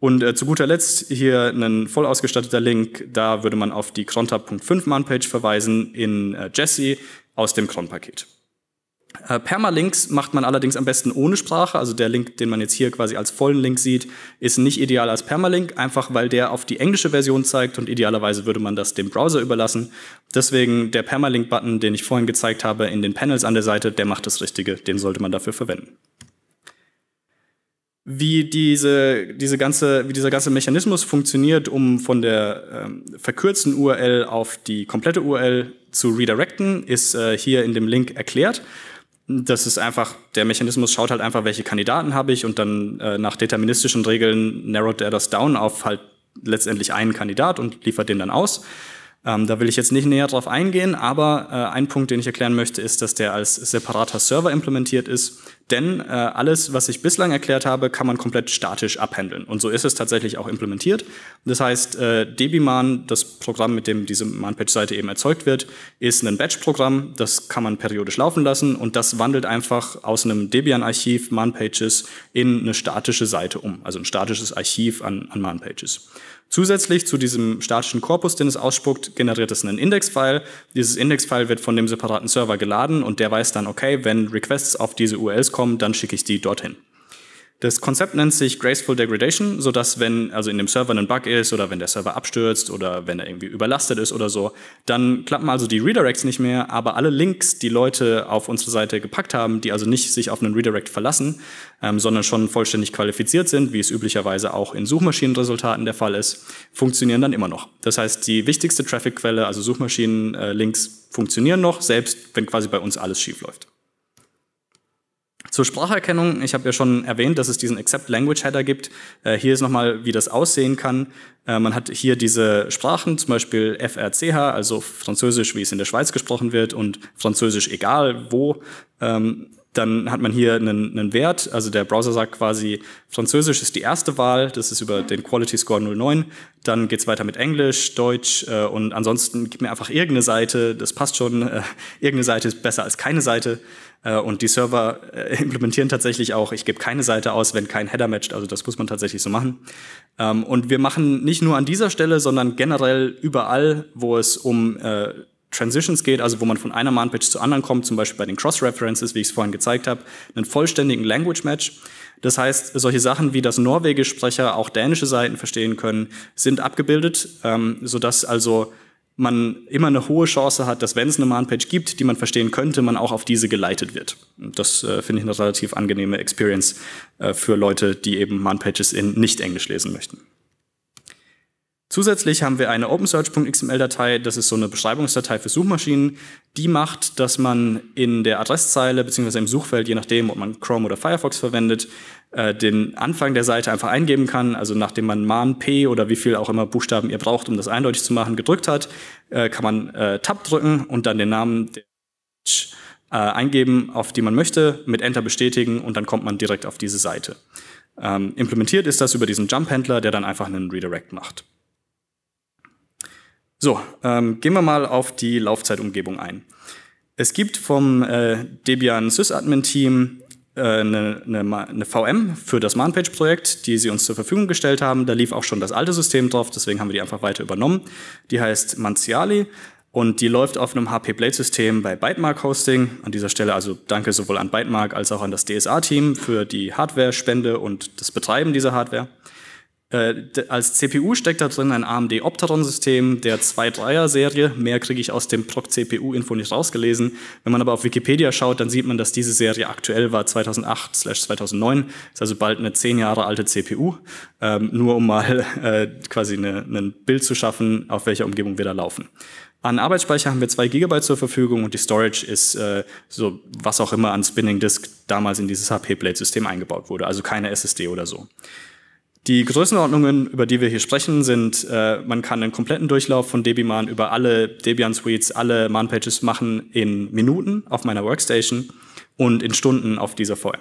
Und zu guter Letzt hier ein voll ausgestatteter Link, da würde man auf die CronTab.5 Man-Page verweisen in Jesse aus dem Cron-Paket. Permalinks macht man allerdings am besten ohne Sprache, also der Link, den man jetzt hier quasi als vollen Link sieht, ist nicht ideal als Permalink, einfach weil der auf die englische Version zeigt und idealerweise würde man das dem Browser überlassen. Deswegen der Permalink-Button, den ich vorhin gezeigt habe, in den Panels an der Seite, der macht das Richtige, den sollte man dafür verwenden. Wie dieser ganze Mechanismus funktioniert, um von der verkürzten URL auf die komplette URL zu redirecten, ist hier in dem Link erklärt. Das ist einfach, der Mechanismus schaut halt einfach, welche Kandidaten habe ich und dann nach deterministischen Regeln narrowt er das down auf halt letztendlich einen Kandidat und liefert den dann aus. Da will ich jetzt nicht näher drauf eingehen, aber ein Punkt, den ich erklären möchte, ist, dass der als separater Server implementiert ist, denn alles, was ich bislang erklärt habe, kann man komplett statisch abhandeln und so ist es tatsächlich auch implementiert. Das heißt, DebiMan, das Programm, mit dem diese Man-Page-Seite eben erzeugt wird, ist ein Batch-Programm, das kann man periodisch laufen lassen und das wandelt einfach aus einem Debian-Archiv Man-Pages in eine statische Seite um, also ein statisches Archiv an Man-Pages. Zusätzlich zu diesem statischen Korpus, den es ausspuckt, generiert es einen Index-File. Dieses Index-File wird von dem separaten Server geladen und der weiß dann, okay, wenn Requests auf diese URLs kommen, dann schicke ich die dorthin. Das Konzept nennt sich Graceful Degradation, sodass wenn also in dem Server ein Bug ist oder wenn der Server abstürzt oder wenn er irgendwie überlastet ist oder so, dann klappen also die Redirects nicht mehr, aber alle Links, die Leute auf unsere Seite gepackt haben, die also nicht sich auf einen Redirect verlassen, sondern schon vollständig qualifiziert sind, wie es üblicherweise auch in Suchmaschinenresultaten der Fall ist, funktionieren dann immer noch. Das heißt, die wichtigste Traffic-Quelle, also Suchmaschinen-Links, funktionieren noch, selbst wenn quasi bei uns alles schief läuft. Zur Spracherkennung, ich habe ja schon erwähnt, dass es diesen Accept-Language-Header gibt. Hier ist nochmal, wie das aussehen kann. Man hat hier diese Sprachen, zum Beispiel FRCH, also Französisch, wie es in der Schweiz gesprochen wird, und Französisch egal wo. Dann hat man hier einen Wert, also der Browser sagt quasi, Französisch ist die erste Wahl, das ist über den Quality Score 09, dann geht's weiter mit Englisch, Deutsch und ansonsten gib mir einfach irgendeine Seite, das passt schon, irgendeine Seite ist besser als keine Seite und die Server implementieren tatsächlich auch, ich gebe keine Seite aus, wenn kein Header matcht, also das muss man tatsächlich so machen. Und wir machen nicht nur an dieser Stelle, sondern generell überall, wo es um Transitions geht, also wo man von einer Man-Page zur anderen kommt, zum Beispiel bei den Cross-References, wie ich es vorhin gezeigt habe, einen vollständigen Language-Match. Das heißt, solche Sachen wie, dass norwegische Sprecher auch dänische Seiten verstehen können, sind abgebildet, sodass also man immer eine hohe Chance hat, dass wenn es eine Manpage gibt, die man verstehen könnte, man auch auf diese geleitet wird. Und das finde ich eine relativ angenehme Experience für Leute, die eben Manpages in Nicht-Englisch lesen möchten. Zusätzlich haben wir eine opensearch.xml-Datei, das ist so eine Beschreibungsdatei für Suchmaschinen, die macht, dass man in der Adresszeile bzw. im Suchfeld, je nachdem, ob man Chrome oder Firefox verwendet, den Anfang der Seite einfach eingeben kann, also nachdem man man p oder wie viel auch immer Buchstaben ihr braucht, um das eindeutig zu machen, gedrückt hat, kann man Tab drücken und dann den Namen der eingeben, auf die man möchte, mit Enter bestätigen und dann kommt man direkt auf diese Seite. Implementiert ist das über diesen Jump-Händler, der dann einfach einen Redirect macht. So, gehen wir mal auf die Laufzeitumgebung ein. Es gibt vom Debian Sysadmin-Team eine VM für das Manpage-Projekt, die sie uns zur Verfügung gestellt haben. Da lief auch schon das alte System drauf, deswegen haben wir die einfach weiter übernommen. Die heißt Manziale und die läuft auf einem HP-Blade-System bei ByteMark Hosting. An dieser Stelle also danke sowohl an ByteMark als auch an das DSA-Team für die Hardware-Spende und das Betreiben dieser Hardware. Als CPU steckt da drin ein AMD Opteron-System der 2-3er-Serie. Mehr kriege ich aus dem Proc-CPU-Info nicht rausgelesen. Wenn man aber auf Wikipedia schaut, dann sieht man, dass diese Serie aktuell war 2008/2009. Ist also bald eine 10 Jahre alte CPU. Nur um mal quasi ein Bild zu schaffen, auf welcher Umgebung wir da laufen. An Arbeitsspeicher haben wir 2 GB zur Verfügung und die Storage ist so was auch immer an Spinning Disk damals in dieses HP-Blade-System eingebaut wurde. Also keine SSD oder so. Die Größenordnungen, über die wir hier sprechen, sind, man kann einen kompletten Durchlauf von DebiMan über alle Debian-Suites, alle Man-Pages machen in Minuten auf meiner Workstation und in Stunden auf dieser VM.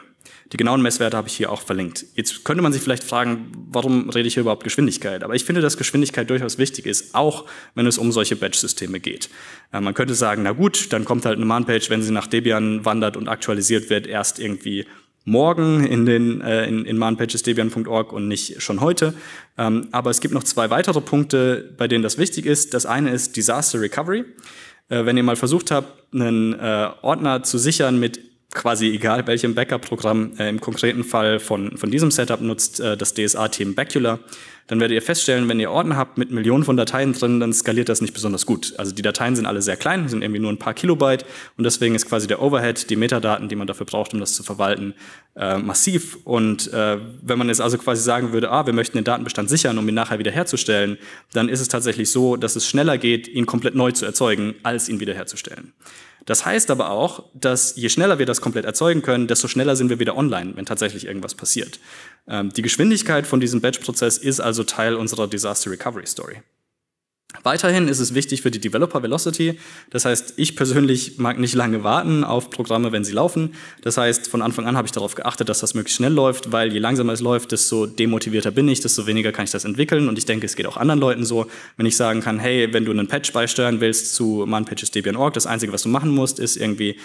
Die genauen Messwerte habe ich hier auch verlinkt. Jetzt könnte man sich vielleicht fragen, warum rede ich hier überhaupt Geschwindigkeit? Aber ich finde, dass Geschwindigkeit durchaus wichtig ist, auch wenn es um solche Batch-Systeme geht. Man könnte sagen, na gut, dann kommt halt eine Man-Page, wenn sie nach Debian wandert und aktualisiert wird, erst irgendwie morgen in manpages.debian.org und nicht schon heute. Aber es gibt noch 2 weitere Punkte, bei denen das wichtig ist. Das eine ist Disaster Recovery. Wenn ihr mal versucht habt, einen Ordner zu sichern mit quasi egal welchem Backup-Programm, im konkreten Fall von diesem Setup nutzt das DSA-Team Bacula, dann werdet ihr feststellen, wenn ihr Ordner habt mit Millionen von Dateien drin, dann skaliert das nicht besonders gut. Also die Dateien sind alle sehr klein, sind irgendwie nur ein paar Kilobyte und deswegen ist quasi der Overhead, die Metadaten, die man dafür braucht, um das zu verwalten, massiv. Und wenn man jetzt also quasi sagen würde, wir möchten den Datenbestand sichern, um ihn nachher wiederherzustellen, dann ist es tatsächlich so, dass es schneller geht, ihn komplett neu zu erzeugen, als ihn wiederherzustellen. Das heißt aber auch, dass je schneller wir das komplett erzeugen können, desto schneller sind wir wieder online, wenn tatsächlich irgendwas passiert. Die Geschwindigkeit von diesem Batch-Prozess ist also Teil unserer Disaster Recovery Story. Weiterhin ist es wichtig für die Developer Velocity. Das heißt, ich persönlich mag nicht lange warten auf Programme, wenn sie laufen. Das heißt, von Anfang an habe ich darauf geachtet, dass das möglichst schnell läuft, weil je langsamer es läuft, desto demotivierter bin ich, desto weniger kann ich das entwickeln. Und ich denke, es geht auch anderen Leuten so, wenn ich sagen kann, hey, wenn du einen Patch beisteuern willst zu manpages.debian.org, das Einzige, was du machen musst, ist irgendwie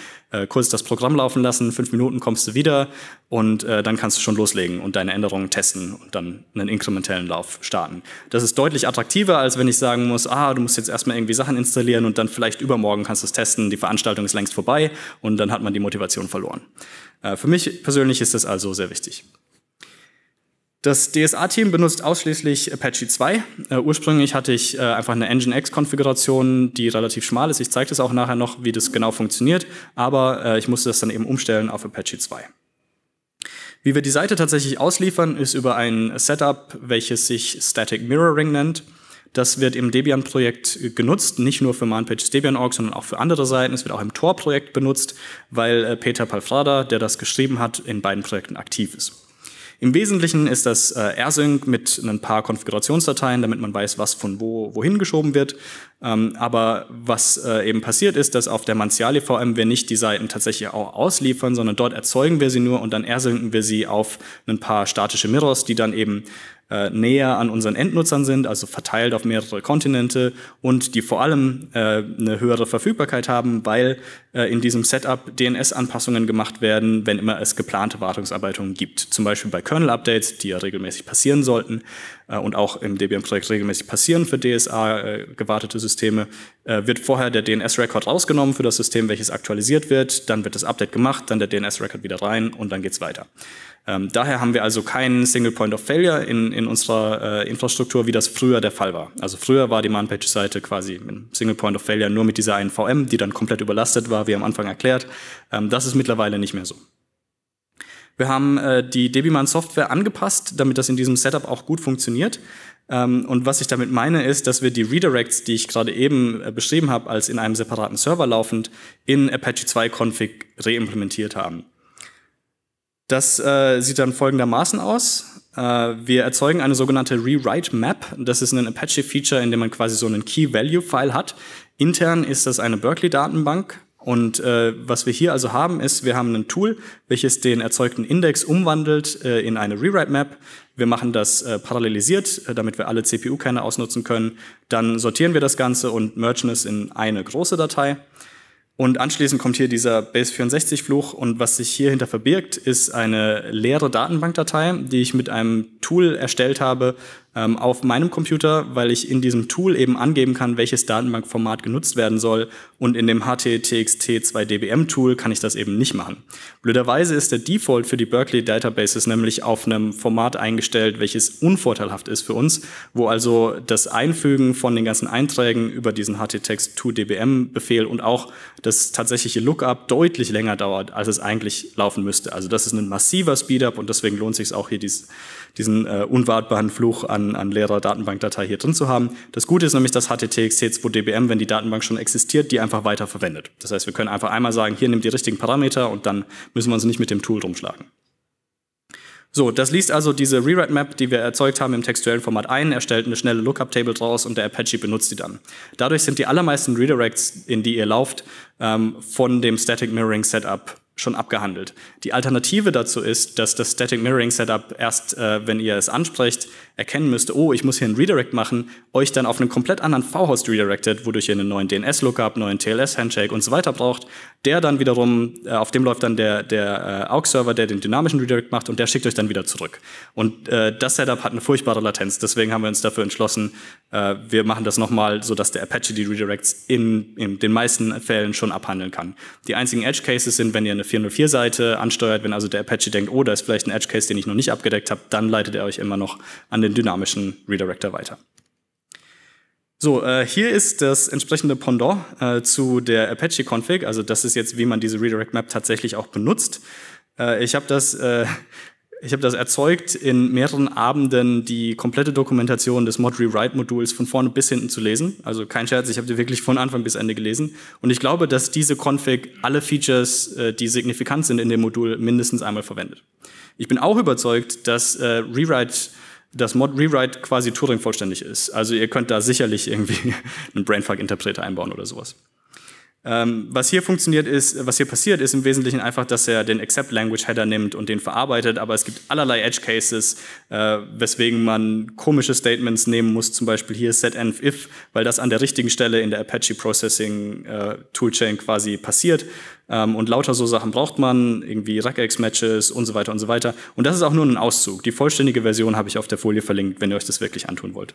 kurz das Programm laufen lassen, 5 Minuten kommst du wieder und dann kannst du schon loslegen und deine Änderungen testen und dann einen inkrementellen Lauf starten. Das ist deutlich attraktiver, als wenn ich sagen muss, du musst jetzt erstmal irgendwie Sachen installieren und dann vielleicht übermorgen kannst du es testen, die Veranstaltung ist längst vorbei und dann hat man die Motivation verloren. Für mich persönlich ist das also sehr wichtig. Das DSA-Team benutzt ausschließlich Apache 2. Ursprünglich hatte ich einfach eine Nginx-Konfiguration, die relativ schmal ist. Ich zeige das auch nachher noch, wie das genau funktioniert, aber ich musste das dann eben umstellen auf Apache 2. Wie wir die Seite tatsächlich ausliefern, ist über ein Setup, welches sich Static Mirroring nennt. Das wird im Debian-Projekt genutzt, nicht nur für manpages.debian.org, sondern auch für andere Seiten. Es wird auch im Tor-Projekt benutzt, weil Peter Palfrada, der das geschrieben hat, in beiden Projekten aktiv ist. Im Wesentlichen ist das AirSync mit ein paar Konfigurationsdateien, damit man weiß, was von wohin geschoben wird. Aber was eben passiert ist, dass auf der Manziale VM wir nicht die Seiten tatsächlich auch ausliefern, sondern dort erzeugen wir sie nur und dann AirSyncen wir sie auf ein paar statische Mirrors, die dann eben näher an unseren Endnutzern sind, also verteilt auf mehrere Kontinente und die vor allem eine höhere Verfügbarkeit haben, weil in diesem Setup DNS-Anpassungen gemacht werden, wenn immer es geplante Wartungsarbeiten gibt. Zum Beispiel bei Kernel-Updates, die ja regelmäßig passieren sollten und auch im Debian-Projekt regelmäßig passieren für DSA-gewartete Systeme, wird vorher der DNS-Record rausgenommen für das System, welches aktualisiert wird, dann wird das Update gemacht, dann der DNS-Record wieder rein und dann geht's weiter. Daher haben wir also keinen Single Point of Failure in unserer Infrastruktur, wie das früher der Fall war. Also früher war die Manpage-Seite quasi ein Single Point of Failure nur mit dieser einen VM, die dann komplett überlastet war, wie am Anfang erklärt. Das ist mittlerweile nicht mehr so. Wir haben die DebiMan-Software angepasst, damit das in diesem Setup auch gut funktioniert. Und was ich damit meine, ist, dass wir die Redirects, die ich gerade eben beschrieben habe, als in einem separaten Server laufend, in Apache 2-Config reimplementiert haben. Das sieht dann folgendermaßen aus. Wir erzeugen eine sogenannte Rewrite-Map. Das ist ein Apache-Feature, in dem man quasi so einen Key-Value-File hat. Intern ist das eine Berkeley-Datenbank. Und was wir hier also haben, ist, wir haben ein Tool, welches den erzeugten Index umwandelt in eine Rewrite-Map. Wir machen das parallelisiert, damit wir alle CPU-Kerne ausnutzen können. Dann sortieren wir das Ganze und mergen es in eine große Datei. Und anschließend kommt hier dieser Base64-Fluch. Und was sich hier hinter verbirgt, ist eine leere Datenbankdatei, die ich mit einem Tool erstellt habe auf meinem Computer, weil ich in diesem Tool eben angeben kann, welches Datenbankformat genutzt werden soll. Und in dem HT-TXT2-DBM-Tool kann ich das eben nicht machen. Blöderweise ist der Default für die Berkeley-Databases nämlich auf einem Format eingestellt, welches unvorteilhaft ist für uns, wo also das Einfügen von den ganzen Einträgen über diesen HT-Text-2-DBM-Befehl und auch das tatsächliche Lookup deutlich länger dauert, als es eigentlich laufen müsste. Also das ist ein massiver Speedup und deswegen lohnt es sich auch hier diesen unwartbaren Fluch an leerer Datenbankdatei hier drin zu haben. Das Gute ist nämlich, dass HTTXT2DBM, wenn die Datenbank schon existiert, die einfach weiter verwendet. Das heißt, wir können einfach einmal sagen, hier nimm die richtigen Parameter und dann müssen wir uns nicht mit dem Tool rumschlagen. So, das liest also diese Rewrite-Map, die wir erzeugt haben, im textuellen Format ein, erstellt eine schnelle Lookup-Table draus und der Apache benutzt die dann. Dadurch sind die allermeisten Redirects, in die ihr lauft, von dem Static Mirroring Setup schon abgehandelt. Die Alternative dazu ist, dass das Static Mirroring Setup erst, wenn ihr es ansprecht, erkennen müsst, oh, ich muss hier einen Redirect machen, euch dann auf einen komplett anderen V-Host redirectet, wodurch ihr einen neuen DNS-Lookup, neuen TLS-Handshake und so weiter braucht. Der dann wiederum, auf dem läuft dann der AUX-Server, der den dynamischen Redirect macht und der schickt euch dann wieder zurück. Und das Setup hat eine furchtbare Latenz, deswegen haben wir uns dafür entschlossen, wir machen das nochmal, sodass der Apache die Redirects in den meisten Fällen schon abhandeln kann. Die einzigen Edge-Cases sind, wenn ihr eine 404-Seite ansteuert, wenn also der Apache denkt, oh, da ist vielleicht ein Edge-Case, den ich noch nicht abgedeckt habe, dann leitet er euch immer noch an den dynamischen Redirector weiter. So, hier ist das entsprechende Pendant zu der Apache-Config, also das ist jetzt, wie man diese Redirect-Map tatsächlich auch benutzt. Ich habe das erzeugt, in mehreren Abenden die komplette Dokumentation des Mod-Rewrite-Moduls von vorne bis hinten zu lesen. Also kein Scherz, ich habe die wirklich von Anfang bis Ende gelesen. Und ich glaube, dass diese Config alle Features, die signifikant sind in dem Modul, mindestens einmal verwendet. Ich bin auch überzeugt, dass Mod-Rewrite quasi Turing-vollständig ist. Also ihr könnt da sicherlich irgendwie einen Brainfuck-Interpreter einbauen oder sowas. Was hier passiert ist im Wesentlichen einfach, dass er den Accept-Language-Header nimmt und den verarbeitet, aber es gibt allerlei Edge-Cases, weswegen man komische Statements nehmen muss, zum Beispiel hier set-env-if, weil das an der richtigen Stelle in der Apache-Processing-Toolchain quasi passiert. Und lauter so Sachen braucht man, irgendwie regex-Matches und so weiter und so weiter. Und das ist auch nur ein Auszug. Die vollständige Version habe ich auf der Folie verlinkt, wenn ihr euch das wirklich antun wollt.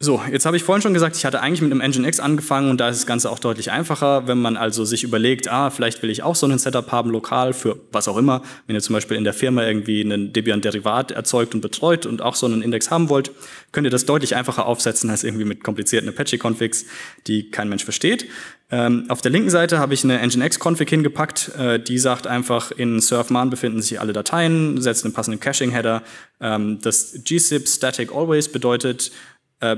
So, jetzt habe ich vorhin schon gesagt, ich hatte eigentlich mit einem Nginx angefangen und da ist das Ganze auch deutlich einfacher, wenn man also sich überlegt, vielleicht will ich auch so ein Setup haben, lokal, für was auch immer, wenn ihr zum Beispiel in der Firma irgendwie einen Debian-Derivat erzeugt und betreut und auch so einen Index haben wollt, könnt ihr das deutlich einfacher aufsetzen als irgendwie mit komplizierten Apache-Configs, die kein Mensch versteht. Auf der linken Seite habe ich eine Nginx-Config hingepackt, die sagt einfach, in surfman befinden sich alle Dateien, setzt einen passenden Caching-Header, das gzip static always bedeutet,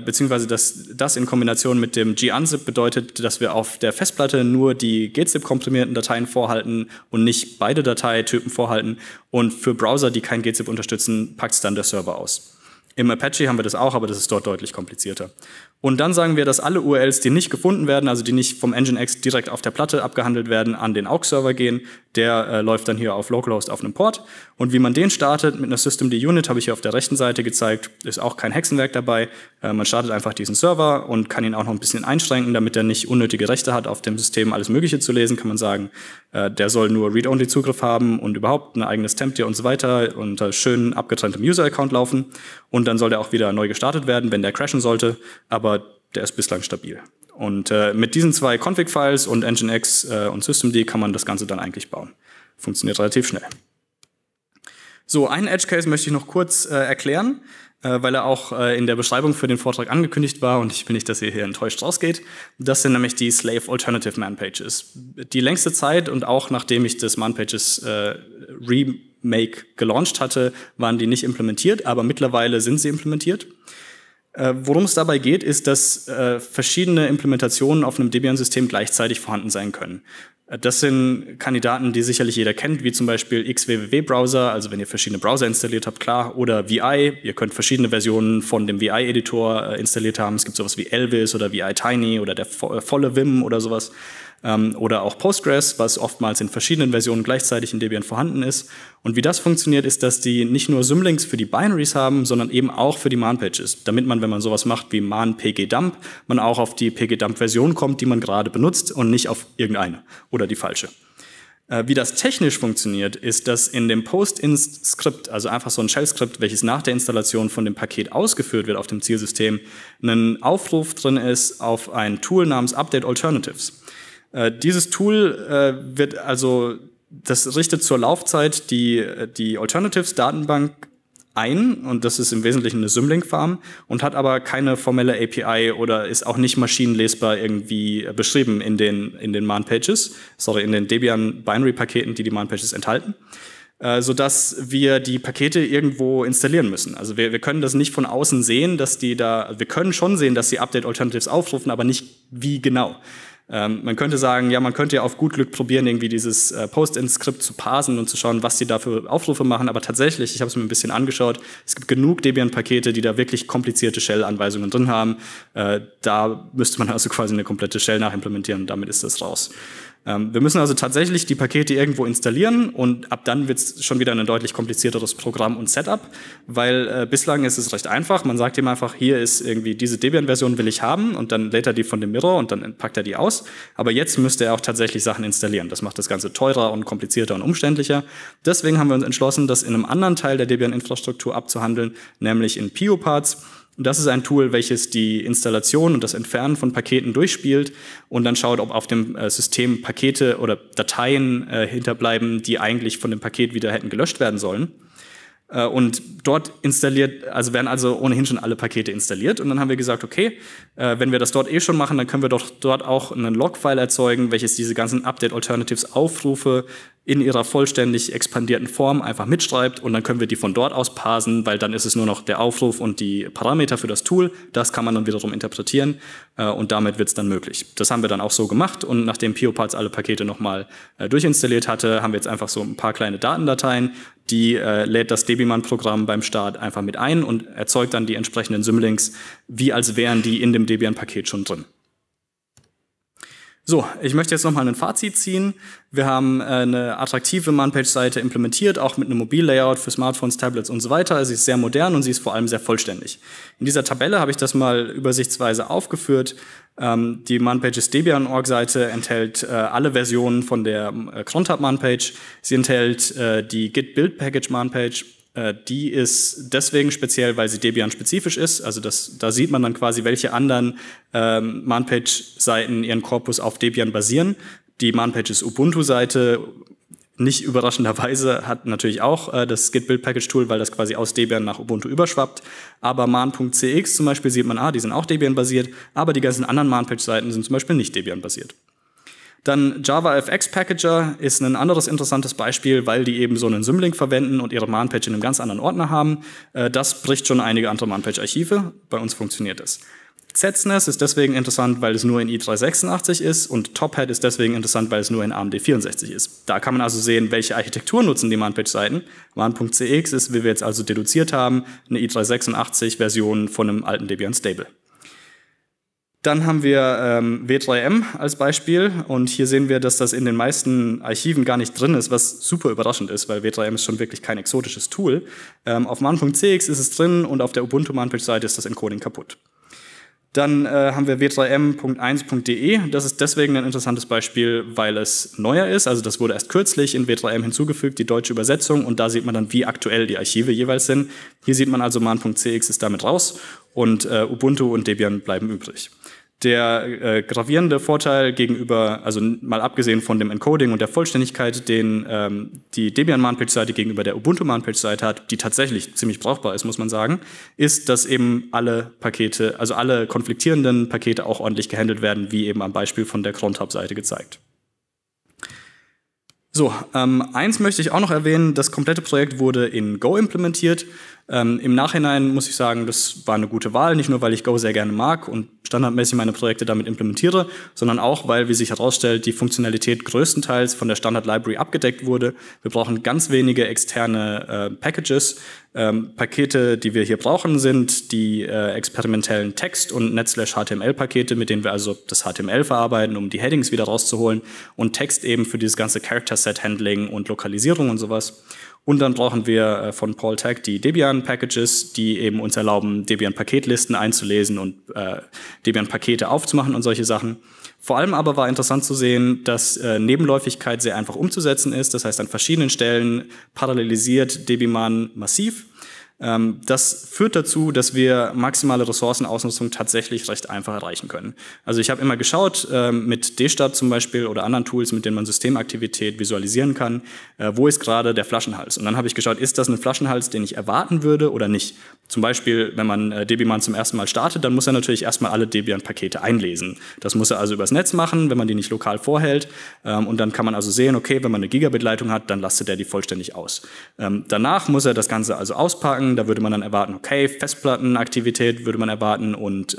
beziehungsweise das in Kombination mit dem gunzip bedeutet, dass wir auf der Festplatte nur die gzip-komprimierten Dateien vorhalten und nicht beide Dateitypen vorhalten. Und für Browser, die kein gzip unterstützen, packt es dann der Server aus. Im Apache haben wir das auch, aber das ist dort deutlich komplizierter. Und dann sagen wir, dass alle URLs, die nicht gefunden werden, also die nicht vom Nginx direkt auf der Platte abgehandelt werden, an den AUX-Server gehen. Der läuft dann hier auf Localhost auf einem Port. Und wie man den startet, mit einer Systemd-Unit, habe ich hier auf der rechten Seite gezeigt, ist auch kein Hexenwerk dabei. Man startet einfach diesen Server und kann ihn auch noch ein bisschen einschränken, damit er nicht unnötige Rechte hat, auf dem System alles Mögliche zu lesen. Kann man sagen, der soll nur Read-Only-Zugriff haben und überhaupt ein eigenes Temp-Tier und so weiter unter schön abgetrenntem User-Account laufen. Und dann soll der auch wieder neu gestartet werden, wenn der crashen sollte, aber der ist bislang stabil. Und mit diesen zwei Config-Files und Nginx und Systemd kann man das Ganze dann eigentlich bauen. Funktioniert relativ schnell. So, einen Edge Case möchte ich noch kurz erklären, weil er auch in der Beschreibung für den Vortrag angekündigt war und ich will nicht, dass ihr hier enttäuscht rausgeht. Das sind nämlich die Slave Alternative Manpages. Die längste Zeit und auch nachdem ich das Manpages Remake gelauncht hatte, waren die nicht implementiert, aber mittlerweile sind sie implementiert. Worum es dabei geht, ist, dass verschiedene Implementationen auf einem Debian-System gleichzeitig vorhanden sein können. Das sind Kandidaten, die sicherlich jeder kennt, wie zum Beispiel XWWW-Browser, also wenn ihr verschiedene Browser installiert habt, klar, oder VI, ihr könnt verschiedene Versionen von dem VI-Editor installiert haben, es gibt sowas wie Elvis oder VI-Tiny oder der volle Vim oder sowas, oder auch Postgres, was oftmals in verschiedenen Versionen gleichzeitig in Debian vorhanden ist. Und wie das funktioniert, ist, dass die nicht nur Symlinks für die Binaries haben, sondern eben auch für die Manpages, damit man, wenn man sowas macht wie man-pg-dump, man auch auf die pg-dump-Version kommt, die man gerade benutzt und nicht auf irgendeine oder die falsche. Wie das technisch funktioniert, ist, dass in dem Post-Inst-Skript, also einfach so ein Shell-Skript, welches nach der Installation von dem Paket ausgeführt wird auf dem Zielsystem, ein Aufruf drin ist auf ein Tool namens Update-Alternatives. Dieses Tool wird also, das richtet zur Laufzeit die Alternatives-Datenbank ein und das ist im Wesentlichen eine Symlink-Farm und hat aber keine formelle API oder ist auch nicht maschinenlesbar irgendwie beschrieben in den Manpages, sorry, in den Debian-Binary-Paketen, die die Manpages enthalten, sodass wir die Pakete irgendwo installieren müssen. Also wir können das nicht von außen sehen, dass die da, wir können schon sehen, dass die Update-Alternatives aufrufen, aber nicht wie genau. Man könnte sagen, ja, man könnte ja auf gut Glück probieren, irgendwie dieses Post-Inst-Skript zu parsen und zu schauen, was die da für Aufrufe machen, aber tatsächlich, ich habe es mir ein bisschen angeschaut, es gibt genug Debian-Pakete, die da wirklich komplizierte Shell-Anweisungen drin haben, da müsste man also quasi eine komplette Shell nachimplementieren und damit ist das raus. Wir müssen also tatsächlich die Pakete irgendwo installieren und ab dann wird es schon wieder ein deutlich komplizierteres Programm und Setup, weil bislang ist es recht einfach. Man sagt ihm einfach, hier ist irgendwie diese Debian-Version will ich haben und dann lädt er die von dem Mirror und dann packt er die aus. Aber jetzt müsste er auch tatsächlich Sachen installieren. Das macht das Ganze teurer und komplizierter und umständlicher. Deswegen haben wir uns entschlossen, das in einem anderen Teil der Debian-Infrastruktur abzuhandeln, nämlich in piuparts. Das ist ein Tool, welches die Installation und das Entfernen von Paketen durchspielt und dann schaut, ob auf dem System Pakete oder Dateien hinterbleiben, die eigentlich von dem Paket wieder hätten gelöscht werden sollen. Und dort installiert, also werden also ohnehin schon alle Pakete installiert und dann haben wir gesagt, okay, wenn wir das dort eh schon machen, dann können wir doch dort auch einen Log-File erzeugen, welches diese ganzen Update-Alternatives-Aufrufe in ihrer vollständig expandierten Form einfach mitschreibt und dann können wir die von dort aus parsen, weil dann ist es nur noch der Aufruf und die Parameter für das Tool, das kann man dann wiederum interpretieren und damit wird es dann möglich. Das haben wir dann auch so gemacht und nachdem piuparts alle Pakete nochmal durchinstalliert hatte, haben wir jetzt einfach so ein paar kleine Datendateien, die lädt das DebiMan-Programm beim Start einfach mit ein und erzeugt dann die entsprechenden Symlinks, wie als wären die in dem Debian-Paket schon drin. So, ich möchte jetzt nochmal ein Fazit ziehen. Wir haben eine attraktive Manpage-Seite implementiert, auch mit einem Mobil-Layout für Smartphones, Tablets und so weiter. Sie ist sehr modern und sie ist vor allem sehr vollständig. In dieser Tabelle habe ich das mal übersichtsweise aufgeführt. Die manpages.debian.org-Seite enthält alle Versionen von der CronTab-Manpage. Sie enthält die Git-Build-Package-Manpage. Die ist deswegen speziell, weil sie Debian-spezifisch ist. Also da sieht man dann quasi, welche anderen Manpage-Seiten ihren Korpus auf Debian basieren. Die Manpages Ubuntu-Seite, nicht überraschenderweise, hat natürlich auch das Git-Build-Package-Tool, weil das quasi aus Debian nach Ubuntu überschwappt. Aber man.cx zum Beispiel sieht man, die sind auch Debian-basiert, aber die ganzen anderen Manpage-Seiten sind zum Beispiel nicht Debian-basiert. Dann JavaFX Packager ist ein anderes interessantes Beispiel, weil die eben so einen Symlink verwenden und ihre Manpage in einem ganz anderen Ordner haben. Das bricht schon einige andere Manpage-Archive. Bei uns funktioniert das. ZNES ist deswegen interessant, weil es nur in i386 ist und Tophat ist deswegen interessant, weil es nur in AMD64 ist. Da kann man also sehen, welche Architektur nutzen die Manpage-Seiten. Man.cx ist, wie wir jetzt also deduziert haben, eine i386-Version von einem alten Debian-Stable. Dann haben wir W3M als Beispiel und hier sehen wir, dass das in den meisten Archiven gar nicht drin ist, was super überraschend ist, weil W3M ist schon wirklich kein exotisches Tool. Auf man.cx ist es drin und auf der Ubuntu-Manpage-Seite ist das Encoding kaputt. Dann haben wir w3m.1.de, das ist deswegen ein interessantes Beispiel, weil es neuer ist, also das wurde erst kürzlich in w3m hinzugefügt, die deutsche Übersetzung und da sieht man dann, wie aktuell die Archive jeweils sind. Hier sieht man also, man.cx ist damit raus und Ubuntu und Debian bleiben übrig. Der gravierende Vorteil gegenüber, also mal abgesehen von dem Encoding und der Vollständigkeit, den die Debian-Manpage-Seite gegenüber der Ubuntu-Manpage-Seite hat, die tatsächlich ziemlich brauchbar ist, muss man sagen, ist, dass eben alle Pakete, also alle konfliktierenden Pakete auch ordentlich gehandelt werden, wie eben am Beispiel von der CronTab-Seite gezeigt. So, eins möchte ich auch noch erwähnen, das komplette Projekt wurde in Go implementiert. Im Nachhinein muss ich sagen, das war eine gute Wahl, nicht nur, weil ich Go sehr gerne mag und standardmäßig meine Projekte damit implementiere, sondern auch, weil, wie sich herausstellt, die Funktionalität größtenteils von der Standard-Library abgedeckt wurde. Wir brauchen ganz wenige externe Packages. Pakete, die wir hier brauchen, sind die experimentellen Text- und Net/HTML-Pakete, mit denen wir also das HTML verarbeiten, um die Headings wieder rauszuholen, und Text eben für dieses ganze Character-Set-Handling und Lokalisierung und sowas. Und dann brauchen wir von Paul Tech die Debian-Packages, die eben uns erlauben, Debian-Paketlisten einzulesen und Debian-Pakete aufzumachen und solche Sachen. Vor allem aber war interessant zu sehen, dass Nebenläufigkeit sehr einfach umzusetzen ist. Das heißt, an verschiedenen Stellen parallelisiert DebiMan massiv. Das führt dazu, dass wir maximale Ressourcenausnutzung tatsächlich recht einfach erreichen können. Also ich habe immer geschaut, mit DSTAT zum Beispiel oder anderen Tools, mit denen man Systemaktivität visualisieren kann, wo ist gerade der Flaschenhals? Und dann habe ich geschaut, ist das ein Flaschenhals, den ich erwarten würde oder nicht? Zum Beispiel, wenn man DebiMan zum ersten Mal startet, dann muss er natürlich erstmal alle Debian-Pakete einlesen. Das muss er also übers Netz machen, wenn man die nicht lokal vorhält. Und dann kann man also sehen, okay, wenn man eine Gigabit-Leitung hat, dann lastet er die vollständig aus. Danach muss er das Ganze also auspacken. Da würde man dann erwarten, okay, Festplattenaktivität würde man erwarten und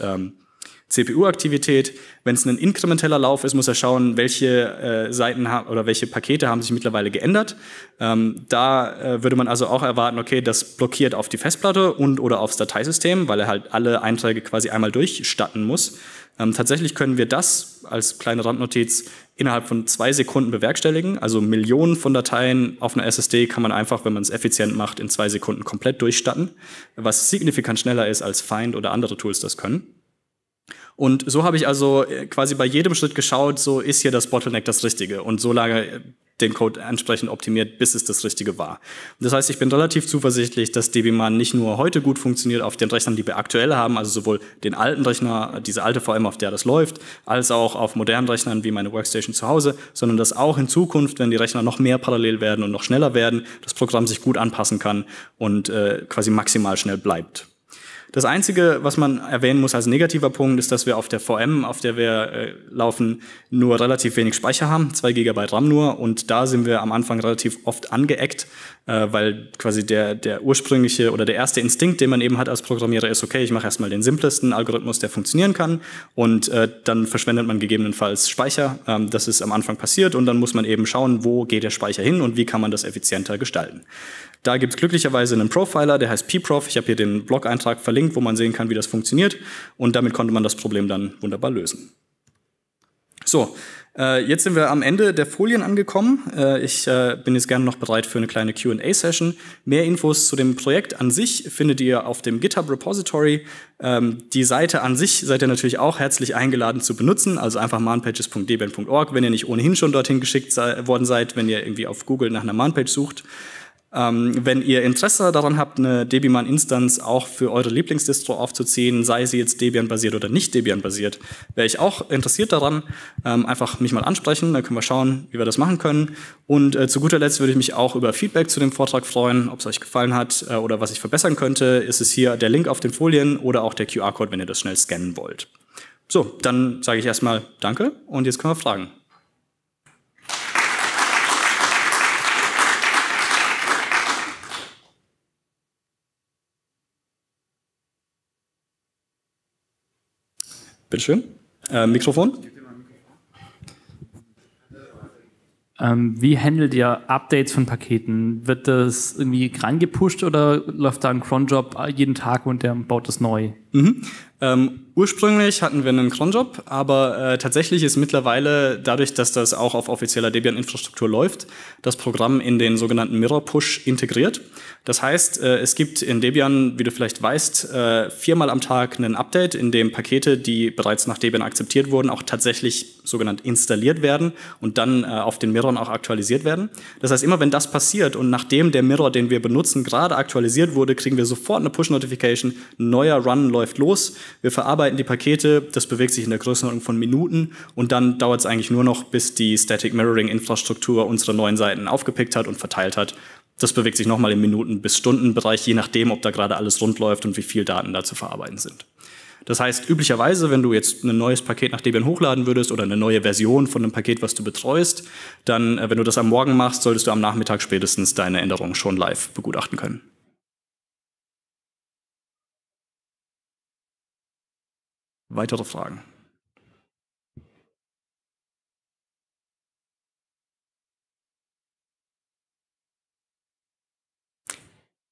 CPU-Aktivität. Wenn es ein inkrementeller Lauf ist, muss er schauen, welche Seiten oder welche Pakete haben sich mittlerweile geändert. Da würde man also auch erwarten, okay, das blockiert auf die Festplatte und oder aufs Dateisystem, weil er halt alle Einträge quasi einmal durchstatten muss. Tatsächlich können wir das als kleine Randnotiz innerhalb von 2 Sekunden bewerkstelligen. Also Millionen von Dateien auf einer SSD kann man einfach, wenn man es effizient macht, in 2 Sekunden komplett durchstatten, was signifikant schneller ist, als Find oder andere Tools das können. Und so habe ich also quasi bei jedem Schritt geschaut, so ist hier das Bottleneck das Richtige, und so lange den Code entsprechend optimiert, bis es das Richtige war. Das heißt, ich bin relativ zuversichtlich, dass DebiMan nicht nur heute gut funktioniert auf den Rechnern, die wir aktuell haben, also sowohl den alten Rechner, diese alte VM, auf der das läuft, als auch auf modernen Rechnern wie meine Workstation zu Hause, sondern dass auch in Zukunft, wenn die Rechner noch mehr parallel werden und noch schneller werden, das Programm sich gut anpassen kann und quasi maximal schnell bleibt. Das Einzige, was man erwähnen muss als negativer Punkt, ist, dass wir auf der VM, auf der wir laufen, nur relativ wenig Speicher haben, 2 GB RAM nur, und da sind wir am Anfang relativ oft angeeckt, weil quasi der ursprüngliche oder der erste Instinkt, den man eben hat als Programmierer, ist, okay, ich mache erstmal den simplesten Algorithmus, der funktionieren kann, und dann verschwendet man gegebenenfalls Speicher. Das ist am Anfang passiert, und dann muss man eben schauen, wo geht der Speicher hin und wie kann man das effizienter gestalten. Da gibt es glücklicherweise einen Profiler, der heißt pprof. Ich habe hier den Blog-Eintrag verlinkt, wo man sehen kann, wie das funktioniert. Und damit konnte man das Problem dann wunderbar lösen. So, jetzt sind wir am Ende der Folien angekommen. Ich bin jetzt gerne noch bereit für eine kleine Q&A-Session. Mehr Infos zu dem Projekt an sich findet ihr auf dem GitHub-Repository. Die Seite an sich seid ihr natürlich auch herzlich eingeladen zu benutzen, also einfach manpages.debian.org, wenn ihr nicht ohnehin schon dorthin geschickt worden seid, wenn ihr irgendwie auf Google nach einer Manpage sucht. Wenn ihr Interesse daran habt, eine Debian-Instanz auch für eure Lieblingsdistro aufzuziehen, sei sie jetzt Debian-basiert oder nicht Debian-basiert, wäre ich auch interessiert daran. Einfach mich mal ansprechen, dann können wir schauen, wie wir das machen können. Und zu guter Letzt würde ich mich auch über Feedback zu dem Vortrag freuen, ob es euch gefallen hat oder was ich verbessern könnte. Ist es hier der Link auf den Folien oder auch der QR-Code, wenn ihr das schnell scannen wollt. So, dann sage ich erstmal Danke, und jetzt können wir fragen. Bitteschön. Mikrofon. Wie handelt ihr Updates von Paketen? Wird das irgendwie reingepusht oder läuft da ein Cron-Job jeden Tag und der baut das neu? Mhm. Ursprünglich hatten wir einen Cron-Job, aber tatsächlich ist mittlerweile, dadurch, dass das auch auf offizieller Debian-Infrastruktur läuft, das Programm in den sogenannten Mirror-Push integriert. Das heißt, es gibt in Debian, wie du vielleicht weißt, 4-mal am Tag einen Update, in dem Pakete, die bereits nach Debian akzeptiert wurden, auch tatsächlich sogenannt installiert werden und dann auf den Mirrorn auch aktualisiert werden. Das heißt, immer wenn das passiert und nachdem der Mirror, den wir benutzen, gerade aktualisiert wurde, kriegen wir sofort eine Push-Notification, neuer Run läuft läuft los, wir verarbeiten die Pakete, das bewegt sich in der Größenordnung von Minuten und dann dauert es eigentlich nur noch, bis die Static Mirroring-Infrastruktur unsere neuen Seiten aufgepickt hat und verteilt hat. Das bewegt sich nochmal im Minuten- bis Stundenbereich, je nachdem, ob da gerade alles rund läuft und wie viel Daten da zu verarbeiten sind. Das heißt, üblicherweise, wenn du jetzt ein neues Paket nach Debian hochladen würdest oder eine neue Version von einem Paket, was du betreust, dann, wenn du das am Morgen machst, solltest du am Nachmittag spätestens deine Änderungen schon live begutachten können. Weitere Fragen?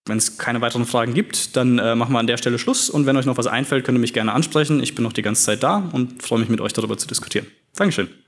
Wenn es keine weiteren Fragen gibt, dann machen wir an der Stelle Schluss. Und wenn euch noch was einfällt, könnt ihr mich gerne ansprechen. Ich bin noch die ganze Zeit da und freue mich, mit euch darüber zu diskutieren. Dankeschön.